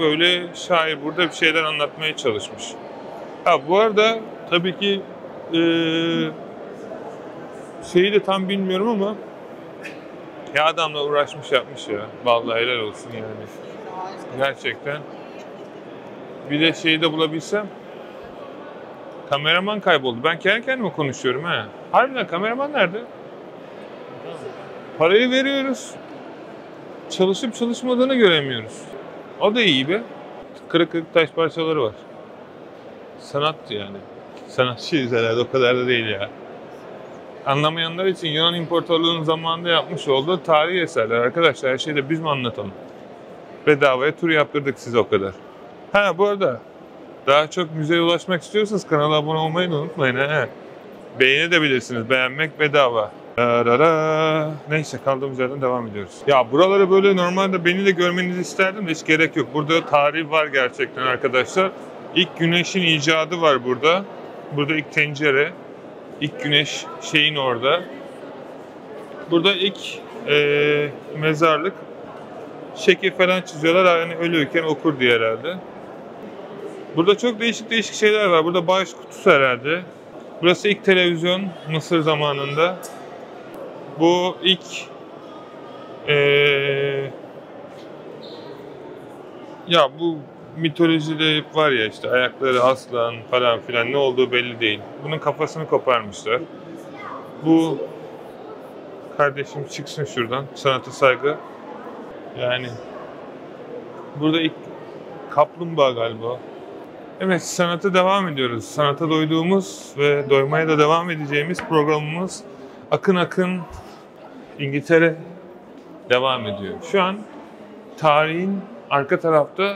böyle şair burada bir şeyler anlatmaya çalışmış. Bu arada tabii ki şeyi de tam bilmiyorum ama ya adamla uğraşmış yapmış ya. Vallahi helal olsun yani. Gerçekten. Bir de şeyi de bulabilsem. Kameraman kayboldu. Ben kendi kendime konuşuyorum ha. Harbiden kameraman nerede? Parayı veriyoruz. Çalışıp çalışmadığını göremiyoruz. O da iyi be. Kırık taş parçaları var. Sanat yani. Sanatçıyız herhalde, o kadar da değil ya. Anlamayanlar için Yunan İmparatorluğu'nun zamanında yapmış olduğu tarihi eserler. Arkadaşlar her şeyi de biz mi anlatalım? Bedavaya tur yaptırdık size o kadar. Ha bu arada daha çok müzeye ulaşmak istiyorsanız kanala abone olmayı unutmayın. He. Beğeni de bilirsiniz. Beğenmek bedava. Neyse kaldığımız yerden devam ediyoruz. Ya buraları böyle normalde beni de görmenizi isterdim de hiç gerek yok. Burada tarih var gerçekten arkadaşlar. İlk güneşin icadı var burada. Burada ilk tencere. İlk güneş şeyin orada. Burada ilk mezarlık. Şekil falan çiziyorlar. Yani ölüyken okur diye herhalde. Burada çok değişik şeyler var. Burada bağış kutusu herhalde. Burası ilk televizyon Mısır zamanında. Bu ilk ya bu mitolojide var ya işte ayakları aslan falan filan, ne olduğu belli değil. Bunun kafasını koparmışlar. Bu kardeşim çıksın şuradan. Sanata saygı. Yani burada ilk kaplumbağa galiba. Evet, sanata devam ediyoruz. Sanata doyduğumuz ve doymaya da devam edeceğimiz programımız akın akın İngiltere devam ediyor. Şu an tarihin arka tarafta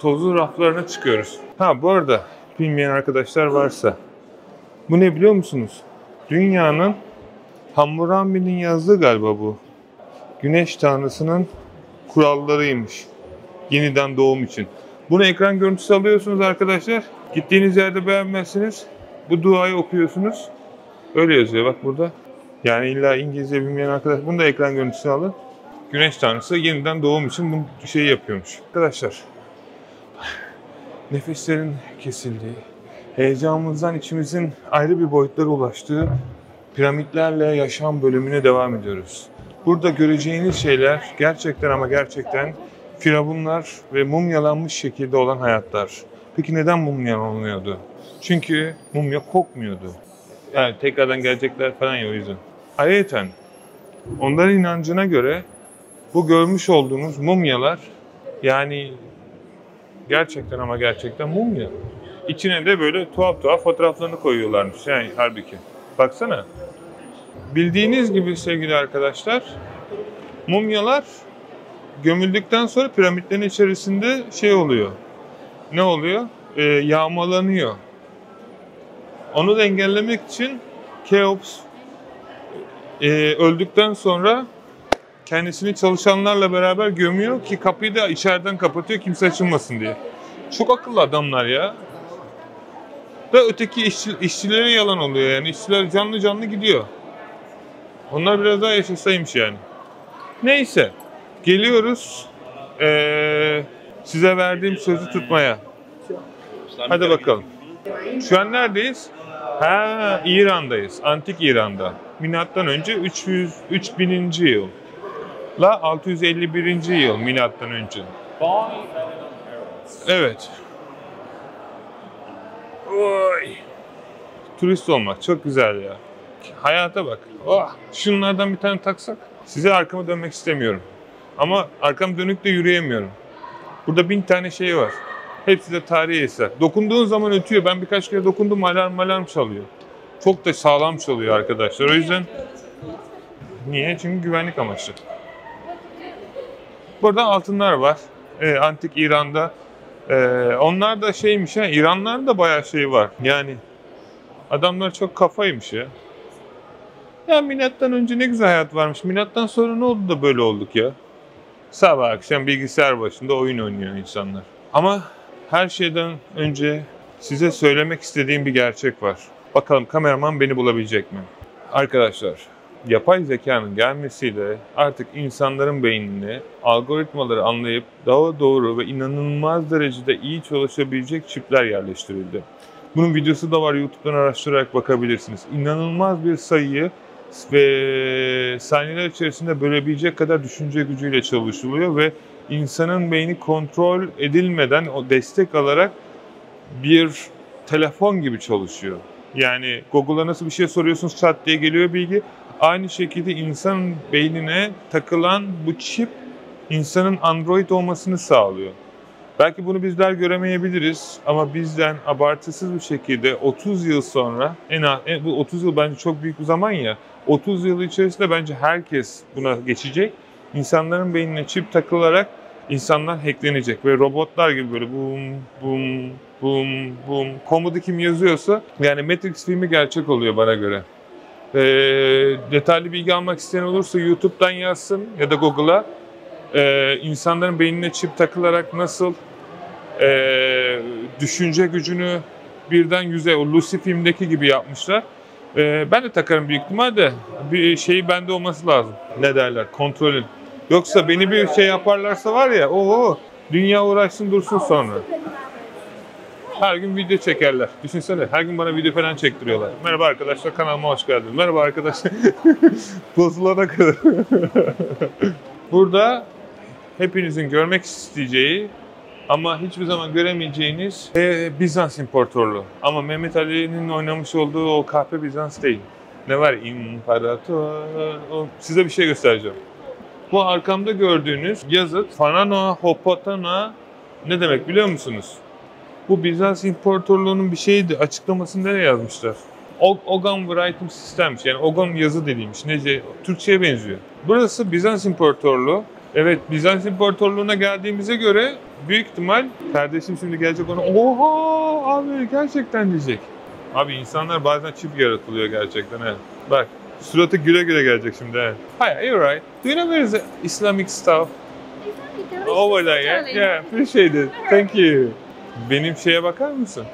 tozlu raflarına çıkıyoruz. Ha bu arada bilmeyen arkadaşlar varsa bu ne biliyor musunuz? Dünyanın Hammurabi'nin yazdığı galiba bu. Güneş tanrısının kurallarıymış. Yeniden doğum için. Bunu ekran görüntüsü alıyorsunuz arkadaşlar. Gittiğiniz yerde beğenmezsiniz. Bu duayı okuyorsunuz. Öyle yazıyor bak burada. Yani illa İngilizce bilmeyen arkadaş bunu da ekran görüntüsü alın. Güneş tanrısı yeniden doğum için bu şeyi yapıyormuş. Arkadaşlar nefeslerin kesildiği, heyecanımızdan içimizin ayrı bir boyutlara ulaştığı piramitlerle yaşam bölümüne devam ediyoruz. Burada göreceğiniz şeyler gerçekten ama gerçekten firavunlar ve mumyalanmış şekilde olan hayatlar. Peki neden mumyalanıyordu? Çünkü mumya kokmuyordu. Yani tekrardan gelecekler falan ya o yüzden. Ayrıca onların inancına göre bu görmüş olduğunuz mumyalar yani gerçekten ama gerçekten mumya. İçine de böyle tuhaf fotoğraflarını koyuyorlarmış yani halbuki. Baksana. Bildiğiniz gibi sevgili arkadaşlar mumyalar gömüldükten sonra piramitlerin içerisinde şey oluyor. Ne oluyor? Yağmalanıyor. Onu da engellemek için Keops öldükten sonra kendisini çalışanlarla beraber gömüyor ki kapıyı da içeriden kapatıyor kimse açılmasın diye. Çok akıllı adamlar ya. Da öteki işçilere yalan oluyor yani. İşçiler canlı gidiyor. Onlar biraz daha yaşasaymış yani. Neyse. Geliyoruz size verdiğim sözü tutmaya. Hadi bakalım. Şu an neredeyiz? Ha, İran'dayız. Antik İran'da. Milattan önce 3000. yıl. La 651. yıl milattan önce. Evet. Oy. Turist olmak çok güzel ya. Hayata bak. Oh, şunlardan bir tane taksak. Size arkama dönmek istemiyorum. Ama arkam dönük de yürüyemiyorum. Burada 1000 tane şey var. Hepsi de tarihi eser. Dokunduğun zaman ötüyor. Ben birkaç kere dokundum alarm çalıyor. Çok da sağlam çalıyor arkadaşlar. O yüzden niye? Çünkü güvenlik amaçlı. Burada altınlar var. Antik İran'da. Onlar da şeymiş ha. İranlıların da bayağı şey var. Yani adamlar çok kafaymış ya. Ya milattan önce ne güzel hayat varmış. Milattan sonra ne oldu da böyle olduk ya? Sabah akşam bilgisayar başında oyun oynuyor insanlar. Ama her şeyden önce size söylemek istediğim bir gerçek var. Bakalım kameraman beni bulabilecek mi? Arkadaşlar, yapay zekanın gelmesiyle artık insanların beynini, algoritmaları anlayıp daha doğru ve inanılmaz derecede iyi çalışabilecek çipler yerleştirildi. Bunun videosu da var, YouTube'dan araştırarak bakabilirsiniz. İnanılmaz bir sayıyı ve saniyeler içerisinde bölebilecek kadar düşünce gücüyle çalışılıyor ve insanın beyni kontrol edilmeden o destek alarak bir telefon gibi çalışıyor. Yani Google'a nasıl bir şey soruyorsunuz çat diye geliyor bilgi. Aynı şekilde insanın beynine takılan bu çip insanın Android olmasını sağlıyor. Belki bunu bizler göremeyebiliriz ama bizden abartısız bir şekilde 30 yıl sonra, bu 30 yıl bence çok büyük bir zaman ya, 30 yıl içerisinde bence herkes buna geçecek. İnsanların beynine çip takılarak insanlar hacklenecek ve robotlar gibi böyle bum bum bum bum komutu kim yazıyorsa, yani Matrix filmi gerçek oluyor bana göre. Detaylı bilgi almak isteyen olursa YouTube'dan yazsın ya da Google'a. İnsanların beynine çip takılarak nasıl düşünce gücünü birden yüze, o Lucy filmdeki gibi yapmışlar. Ben de takarım büyük ihtimal de bir şeyi bende olması lazım. Ne derler? Kontrolün. Yoksa beni bir şey yaparlarsa var ya, oho, dünya uğraşsın dursun sonra. Her gün video çekerler. Düşünsene her gün bana video falan çektiriyorlar. Merhaba arkadaşlar, kanalıma hoş geldiniz. Merhaba arkadaşlar. Bozulana kadar. Burada hepinizin görmek isteyeceği ama hiçbir zaman göremeyeceğiniz Bizans İmparatorluğu. Ama Mehmet Ali'nin oynamış olduğu o kahpe Bizans değil. Ne var? İmparator. Size bir şey göstereceğim. Bu arkamda gördüğünüz yazıt Fanana Hopatana ne demek biliyor musunuz? Bu Bizans İmparatorluğu'nun bir şeydi. Açıklamasını nereye yazmışlar? Ogham Writing System'miş. Yani Ogham yazı dediğimiz. Nece? Türkçe'ye benziyor. Burası Bizans İmparatorluğu. Evet, Bizans İmparatorluğu'na geldiğimize göre büyük ihtimal kardeşim şimdi gelecek ona oha abi gerçekten diyecek. Abi insanlar bazen çip yaratılıyor gerçekten he. Bak suratı güle güle gelecek şimdi he. Hi, you're right. Do you know where is Islamic stuff? Over there, yeah? Yeah, appreciate it. Thank you. Benim şeye bakar mısın?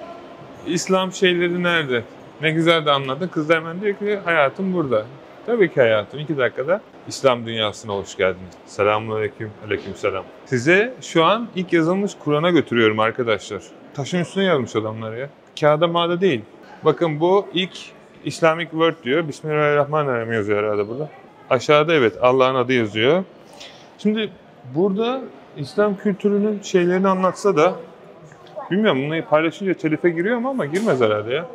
İslam şeyleri nerede? Ne güzel de anlattın. Kız da hemen diyor ki hayatım burada. Tabii ki hayatım. 2 dakikada İslam dünyasına hoş geldiniz. Selamünaleyküm. Aleykümselam. Size şu an ilk yazılmış Kur'an'a götürüyorum arkadaşlar. Taşın üstüne yazmış adamlar ya. Kağıda mağda değil. Bakın bu ilk Islamic Word diyor. Bismillahirrahmanirrahim yazıyor herhalde burada. Aşağıda evet Allah'ın adı yazıyor. Şimdi burada İslam kültürünün şeylerini anlatsa da bilmiyorum bunu paylaşınca telife giriyor mu ama girmez herhalde ya.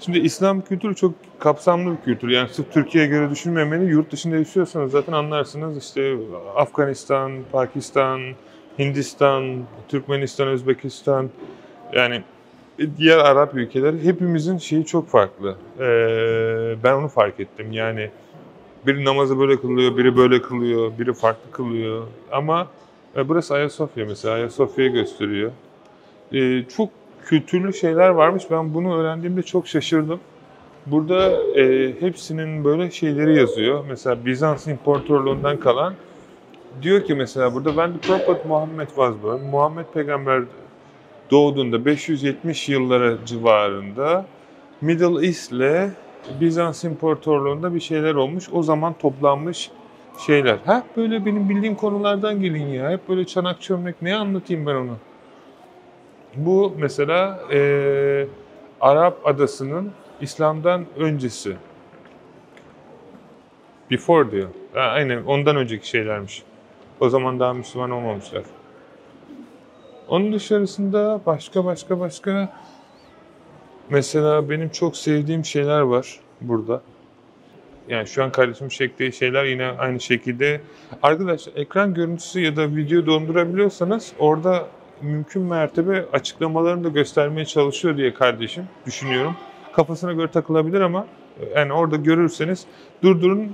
Şimdi İslam kültürü çok kapsamlı bir kültür. Yani sırf Türkiye'ye göre düşünmemeli. Yurt dışında yaşıyorsanız zaten anlarsınız. İşte Afganistan, Pakistan, Hindistan, Türkmenistan, Özbekistan yani diğer Arap ülkeleri hepimizin şeyi çok farklı. Ben onu fark ettim. Yani biri namazı böyle kılıyor, biri böyle kılıyor, biri farklı kılıyor. Ama burası Ayasofya mesela. Ayasofya'yı gösteriyor. Çok kültürlü şeyler varmış. Ben bunu öğrendiğimde çok şaşırdım. Burada hepsinin böyle şeyleri yazıyor. Mesela Bizans İmparatorluğundan kalan diyor ki mesela burada ben de Prophet Muhammed was born. Muhammed Peygamber doğduğunda 570 yıllara civarında Middle East ile Bizans İmparatorluğunda bir şeyler olmuş. O zaman toplanmış şeyler. Ha böyle benim bildiğim konulardan gelin ya. Hep böyle çanak çömlek. Ne anlatayım ben onu? Bu mesela Arap Adası'nın İslam'dan öncesi. Before diyor. Ha, aynen ondan önceki şeylermiş. O zaman daha Müslüman olmamışlar. Onun dışarısında başka mesela benim çok sevdiğim şeyler var burada. Yani şu an kardeşim çektiği şeyler yine aynı şekilde. Arkadaşlar ekran görüntüsü ya da video dondurabiliyorsanız orada mümkün mertebe açıklamalarını da göstermeye çalışıyor diye kardeşim düşünüyorum. Kafasına göre takılabilir ama yani orada görürseniz durdurun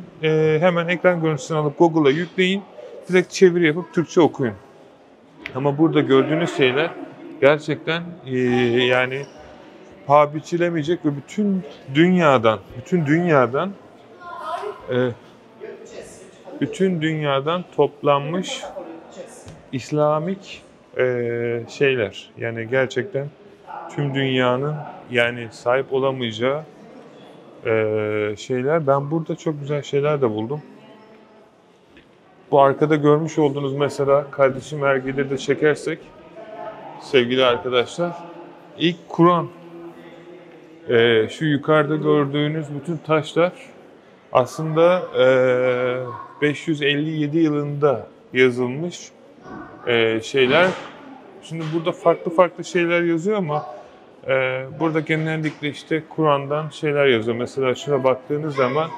hemen ekran görüntüsünü alıp Google'a yükleyin. Direkt çeviri yapıp Türkçe okuyun. Ama burada gördüğünüz şeyler gerçekten yani paha biçilemeyecek ve bütün dünyadan toplanmış İslamik şeyler yani gerçekten tüm dünyanın yani sahip olamayacağı şeyler. Ben burada çok güzel şeyler de buldum. Bu arkada görmüş olduğunuz mesela kardeşim ergileri de çekersek sevgili arkadaşlar ilk Kur'an şu yukarıda gördüğünüz bütün taşlar aslında 557 yılında yazılmış şeyler. Şimdi burada farklı farklı şeyler yazıyor ama burada genellikle işte Kur'an'dan şeyler yazıyor. Mesela şuna baktığınız zaman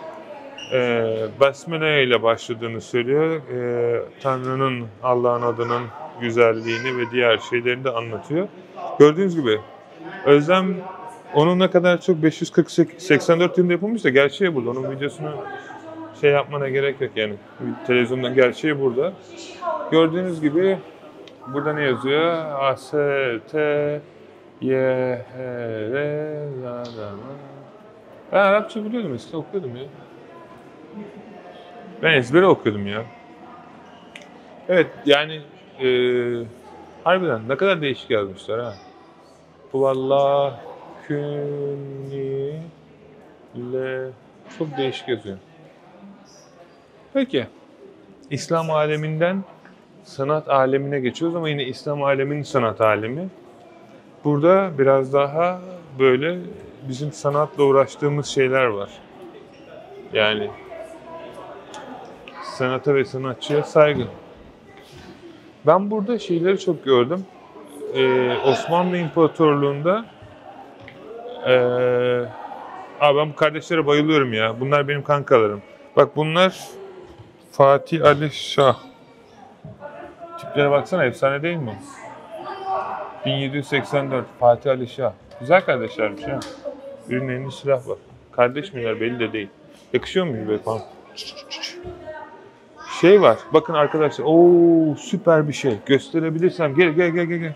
Besmele ile başladığını söylüyor. Tanrı'nın, Allah'ın adının güzelliğini ve diğer şeylerini de anlatıyor. Gördüğünüz gibi Özlem onun ne kadar çok 584 yılında yapılmış da gerçeği burada. Onun videosunu şey yapmana gerek yok yani. Televizyondan gerçeği burada. Gördüğünüz gibi burada ne yazıyor? A-S-T-Y-H-R-L-A-D-A-M-A. Ben Arapça biliyordum işte, okuyordum ya. Ben ezbere okuyordum ya. Evet yani harbiden ne kadar değişik yazmışlar ha. Huvallahü'l-le çok değişik yazıyor. Peki İslam aleminden sanat alemine geçiyoruz ama yine İslam aleminin sanat alemi. Burada biraz daha böyle bizim sanatla uğraştığımız şeyler var. Yani sanata ve sanatçıya saygı. Ben burada şeyleri çok gördüm. Osmanlı İmparatorluğu'nda abi ben bu kardeşlere bayılıyorum ya. Bunlar benim kankalarım. Bak bunlar Fatih Ali Şah. Tiplere baksana, efsane değil mi? 1784 Fatih Ali Şah. Güzel kardeşlermiş ha. Birinin elinde silah var. Kardeş miler belli de değil. Yakışıyor muyuz böyle falan? Şey var. Bakın arkadaşlar. Ooo süper bir şey. Gösterebilirsem gel.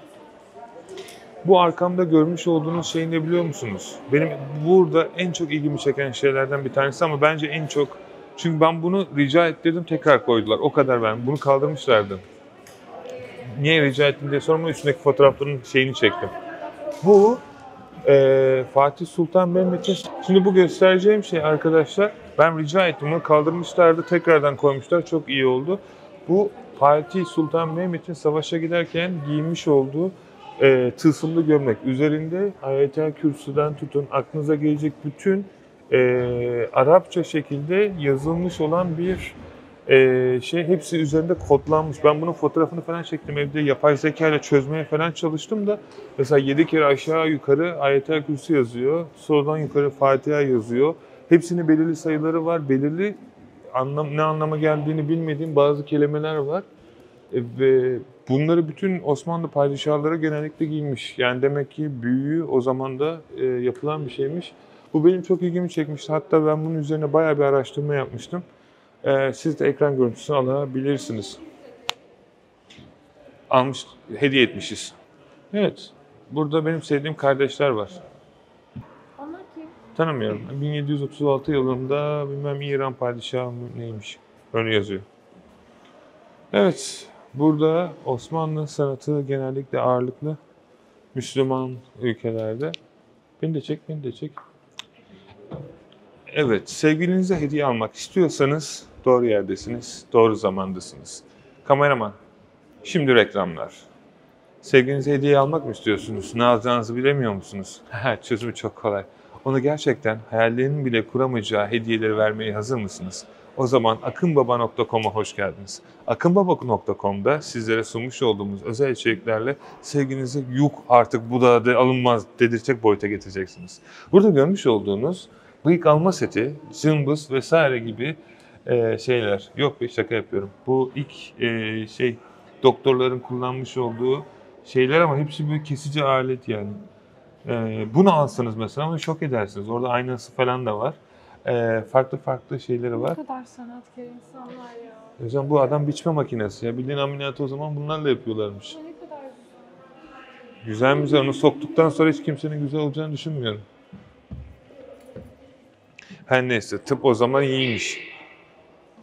Bu arkamda görmüş olduğunuz şey ne biliyor musunuz? Benim burada en çok ilgimi çeken şeylerden bir tanesi ama bence en çok. Çünkü ben bunu rica ettirdim, tekrar koydular. O kadar ben. Bunu kaldırmışlardı. Niye rica ettim diye sorma, üstündeki fotoğrafların şeyini çektim. Bu Fatih Sultan Mehmet'in. Şimdi bu göstereceğim şey arkadaşlar. Ben rica ettim, bunu kaldırmışlardı, tekrardan koymuşlar. Çok iyi oldu. Bu Fatih Sultan Mehmet'in savaşa giderken giymiş olduğu tılsımlı gömlek. Üzerinde Ayetel Kürsü'den tutun, aklınıza gelecek bütün Arapça şekilde yazılmış olan bir şey, hepsi üzerinde kodlanmış. Ben bunun fotoğrafını falan çektim evde, yapay zeka ile çözmeye falan çalıştım da mesela 7 kere aşağı yukarı Ayetel Kürsü yazıyor, soldan yukarı Fatiha yazıyor. Hepsinin belirli sayıları var, belirli ne anlama geldiğini bilmediğim bazı kelimeler var. Ve bunları bütün Osmanlı padişahları genellikle giymiş. Yani demek ki büyüğü o zaman da yapılan bir şeymiş. Bu benim çok ilgimi çekmişti. Hatta ben bunun üzerine bayağı bir araştırma yapmıştım. Siz de ekran görüntüsünü alabilirsiniz. Almış, hediye etmişiz. Evet, burada benim sevdiğim kardeşler var. Onlar kim? Tanımıyorum. 1736 yılında bilmem İran padişahı neymiş. Öyle yazıyor. Evet, burada Osmanlı sanatı genellikle ağırlıklı Müslüman ülkelerde. Beni de çek. Evet, sevgilinize hediye almak istiyorsanız doğru yerdesiniz, doğru zamandasınız. Kameraman, şimdi reklamlar. Sevgilinize hediye almak mı istiyorsunuz? Ne alacağınızı bilemiyor musunuz? Çözümü çok kolay. Ona gerçekten hayallerinin bile kuramayacağı hediyeleri vermeye hazır mısınız? O zaman akınbaba.com'a hoş geldiniz. Akınbaba.com'da sizlere sunmuş olduğumuz özel içeriklerle sevgilinize "Yuh artık bu da alınmaz" dedirtecek boyuta getireceksiniz. Burada görmüş olduğunuz bıyık alma seti, cımbız vesaire gibi şeyler. Yok be, şaka yapıyorum. Bu ilk doktorların kullanmış olduğu şeyler ama hepsi böyle kesici alet yani. Bunu alsanız mesela ama şok edersiniz. Orada aynası falan da var. Farklı farklı şeyleri var. Ne kadar sanatkar insanlar ya. Hocam bu adam biçme makinesi ya. Bildiğin ameliyatı o zaman bunlarla yapıyorlarmış. Ne kadar güzel. Güzel. Onu soktuktan sonra hiç kimsenin güzel olacağını düşünmüyorum. Her neyse, tıp o zaman iyiymiş.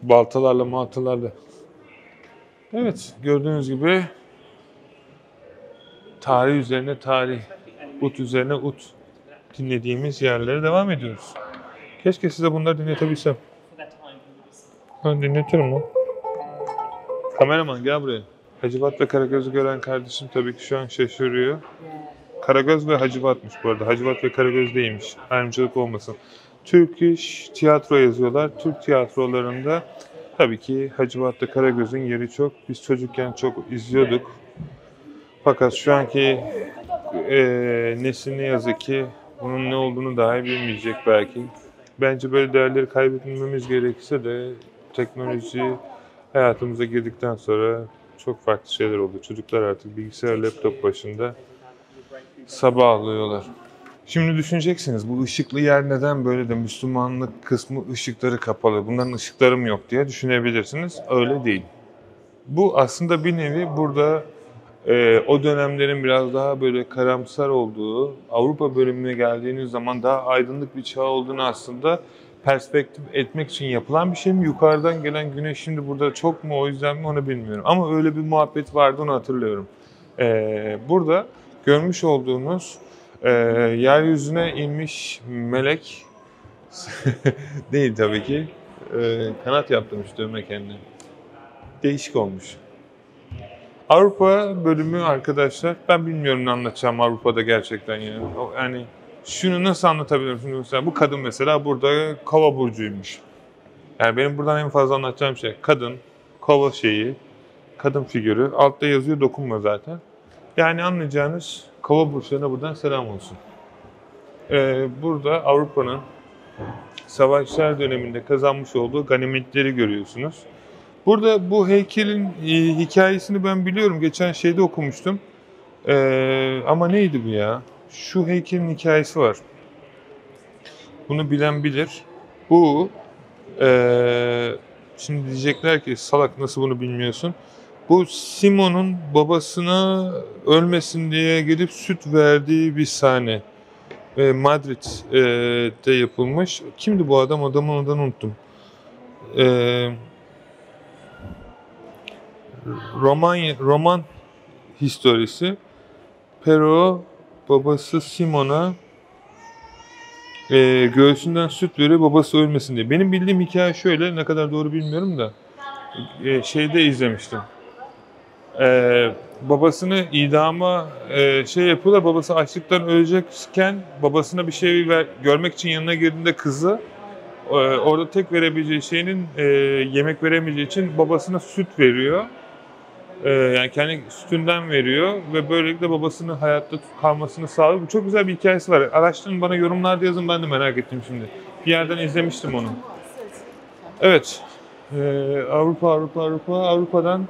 Baltalarla, maltalarla. Evet, gördüğünüz gibi tarih üzerine tarih, ut üzerine ut dinlediğimiz yerlere devam ediyoruz. Keşke size bunları dinletebilsem. Ben dinletirim o. Kameraman gel buraya. Hacivat ve Karagöz'ü gören kardeşim tabii ki şu an şaşırıyor. Karagöz ve Hacivat'mış bu arada. Hacivat ve Karagöz değilmiş. Ayrımcılık olmasın. Türk iş tiyatro yazıyorlar. Türk tiyatrolarında Tabii ki Hacivat'ta Karagöz'ün yeri çok. Biz çocukken çok izliyorduk. Fakat şu anki nesil ne yazık ki bunun ne olduğunu dahi bilmeyecek belki. Bence böyle değerleri kaybetmemiz gerekirse de teknoloji hayatımıza girdikten sonra çok farklı şeyler oldu. Çocuklar artık bilgisayar, laptop başında sabahlıyorlar. Şimdi düşüneceksiniz, bu ışıklı yer neden böyle de Müslümanlık kısmı ışıkları kapalı, bunların ışıkları mı yok diye düşünebilirsiniz. Öyle değil. Bu aslında bir nevi burada o dönemlerin biraz daha böyle karamsar olduğu, Avrupa bölümüne geldiğiniz zaman daha aydınlık bir çağ olduğunu aslında perspektif etmek için yapılan bir şey mi? Yukarıdan gelen güneş şimdi burada çok mu, o yüzden mi, onu bilmiyorum. Ama öyle bir muhabbet vardı, onu hatırlıyorum. Burada görmüş olduğunuz yeryüzüne inmiş melek değil tabii ki. Kanat yaptırmış dövme kendine. Değişik olmuş. Avrupa bölümü arkadaşlar, ben bilmiyorum ne anlatacağım Avrupa'da gerçekten yani. Yani şunu nasıl anlatabilirim şimdi mesela, bu kadın mesela burada kova burcuymuş. Yani benim buradan en fazla anlatacağım şey kadın, kova şeyi, kadın figürü. Altta yazıyor, dokunma zaten. Yani anlayacağınız kova burçlarına buradan selam olsun. Burada Avrupa'nın savaşlar döneminde kazanmış olduğu ganimetleri görüyorsunuz. Burada bu heykelin hikayesini ben biliyorum. Geçen şeyde okumuştum. Ama neydi bu ya? Şu heykelin hikayesi var. Bunu bilen bilir. Bu, şimdi diyecekler ki salak nasıl bunu bilmiyorsun. Bu Simon'un babasına ölmesin diye gelip süt verdiği bir sahne. Madrid'de yapılmış. Kimdi bu adam? Adamın adını unuttum. Roman historisi. Pero babası Simon'a göğsünden süt veriyor, babası ölmesin diye. Benim bildiğim hikaye şöyle, ne kadar doğru bilmiyorum da şeyde izlemiştim. Babasını idama yapıyorlar, babası açlıktan ölecekken babasına bir şey görmek için yanına girdiğinde kızı orada tek verebileceği şeyinin yemek veremeyeceği için babasına süt veriyor. Yani kendi sütünden veriyor ve böylelikle babasının hayatta kalmasını sağlıyor. Bu çok güzel bir hikayesi var. Araştırın, bana yorumlarda yazın, ben de merak ettim şimdi. Bir yerden izlemiştim onu. Evet. Avrupa'dan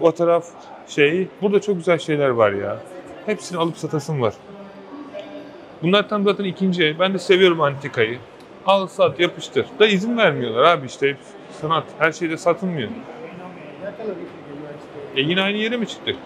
o taraf şey. Burada çok güzel şeyler var ya. Hepsini alıp satasım var. Bunlar tam zaten ikinci el. Ben de seviyorum antikayı. Al, sat, yapıştır. Da izin vermiyorlar abi işte. Sanat, her şeyde satılmıyor. Yine aynı yere mi çıktık?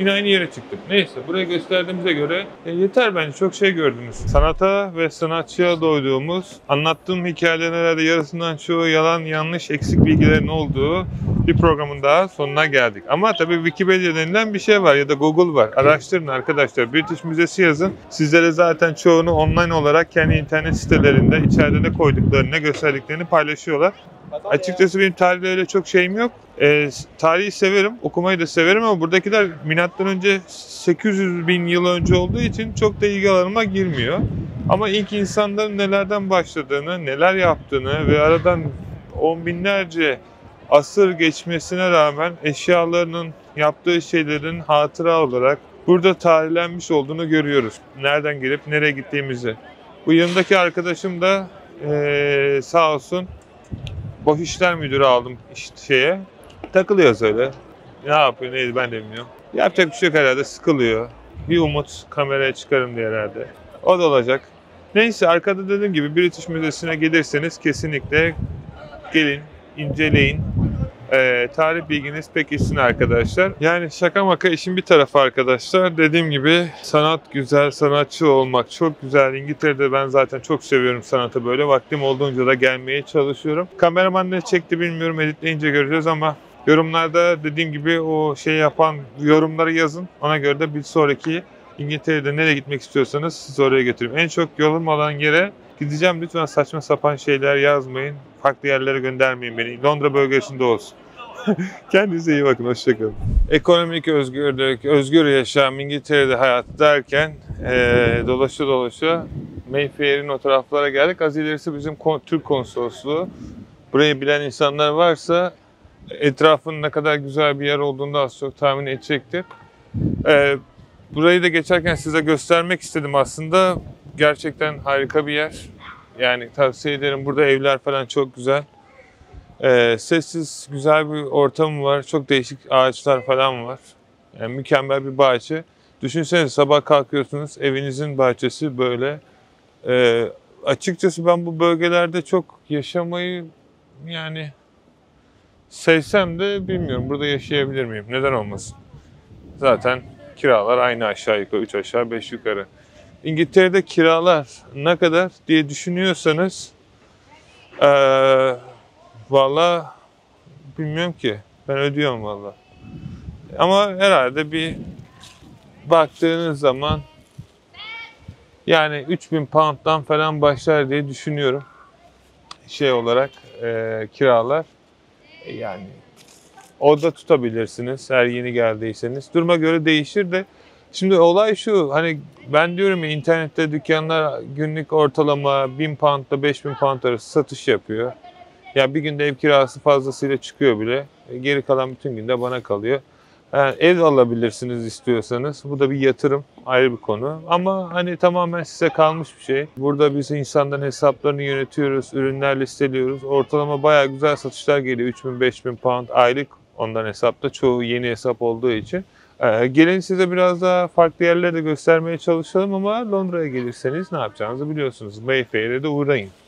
Yine aynı yere çıktık. Neyse, burayı gösterdiğimize göre yeter bence, çok şey gördünüz. Sanata ve sanatçıya doyduğumuz, anlattığım hikayelerin herhalde yarısından çoğu yalan, yanlış, eksik bilgilerin olduğu bir programın daha sonuna geldik. Ama tabii Wikipedia denilen bir şey var ya da Google var. Araştırın arkadaşlar, British Müzesi yazın. Sizlere zaten çoğunu online olarak kendi internet sitelerinde içeride ne koyduklarını, ne gösterdiklerini paylaşıyorlar. Açıkçası benim tarihle öyle çok şeyim yok. Tarihi severim, okumayı da severim ama buradakiler milattan önce 800 bin yıl önce olduğu için çok da ilgi alanıma girmiyor. Ama ilk insanların nelerden başladığını, neler yaptığını ve aradan on binlerce asır geçmesine rağmen eşyalarının, yaptığı şeylerin hatıra olarak burada tarihlenmiş olduğunu görüyoruz. Nereden gelip nereye gittiğimizi. Bu yanındaki arkadaşım da sağ olsun boş işler müdürü aldım işte şeye. Takılıyoruz öyle. Ne yapıyor, neydi ben de bilmiyorum. Yapacak bir şey yok herhalde, sıkılıyor. Bir umut kameraya çıkarım diye herhalde. O da olacak. Neyse, arkada dediğim gibi British Müzesi'ne gelirseniz kesinlikle gelin, inceleyin. Tarih bilginiz pekişsin arkadaşlar. Yani şaka maka işin bir tarafı arkadaşlar. Dediğim gibi sanat güzel, sanatçı olmak çok güzel. İngiltere'de ben zaten çok seviyorum sanatı böyle. Vaktim olduğunca da gelmeye çalışıyorum. Kameraman ne çekti bilmiyorum, editleyince göreceğiz ama yorumlarda dediğim gibi o şey yapan yorumları yazın. Ona göre de bir sonraki İngiltere'de nereye gitmek istiyorsanız sizi oraya götüreyim. En çok yolum olan yere gideceğim. Lütfen saçma sapan şeyler yazmayın. Farklı yerlere göndermeyin beni. Londra bölgesinde olsun. Kendinize iyi bakın. Hoşçakalın. Ekonomik özgürlük, özgür yaşam, İngiltere'de hayat derken dolaşa dolaşa Mayfair'in o taraflara geldik. Az ilerisi bizim Türk konsolosluğu. Burayı bilen insanlar varsa etrafın ne kadar güzel bir yer olduğunu az çok tahmin edecektir. Burayı da geçerken size göstermek istedim aslında. Gerçekten harika bir yer. Yani tavsiye ederim. Burada evler falan çok güzel. Sessiz, güzel bir ortamı var. Çok değişik ağaçlar falan var. Yani mükemmel bir bahçe. Düşünsenize sabah kalkıyorsunuz, evinizin bahçesi böyle. Açıkçası ben bu bölgelerde çok yaşamayı yani sevsem de bilmiyorum. Burada yaşayabilir miyim? Neden olmasın? Zaten kiralar aynı aşağı yukarı, 3 aşağı 5 yukarı. İngiltere'de kiralar ne kadar diye düşünüyorsanız vallahi bilmiyorum ki. Ben ödüyorum vallahi. Ama herhalde bir baktığınız zaman yani 3000 pound'dan falan başlar diye düşünüyorum. Şey olarak kiralar yani oda tutabilirsiniz eğer yeni geldiyseniz. Duruma göre değişir de şimdi olay şu, hani ben diyorum ya internette dükkanlar günlük ortalama 1000 pound ile 5000 pound arası satış yapıyor. Ya bir günde ev kirası fazlasıyla çıkıyor bile. Geri kalan bütün günde bana kalıyor. Yani ev alabilirsiniz istiyorsanız. Bu da bir yatırım, ayrı bir konu. Ama hani tamamen size kalmış bir şey. Burada biz insanların hesaplarını yönetiyoruz, ürünler listeliyoruz. Ortalama bayağı güzel satışlar geliyor. 3000-5000 pound aylık ondan hesapta. Çoğu yeni hesap olduğu için. Gelin size biraz daha farklı yerleri de göstermeye çalışalım ama Londra'ya gelirseniz ne yapacağınızı biliyorsunuz. Mayfair'e de uğrayın.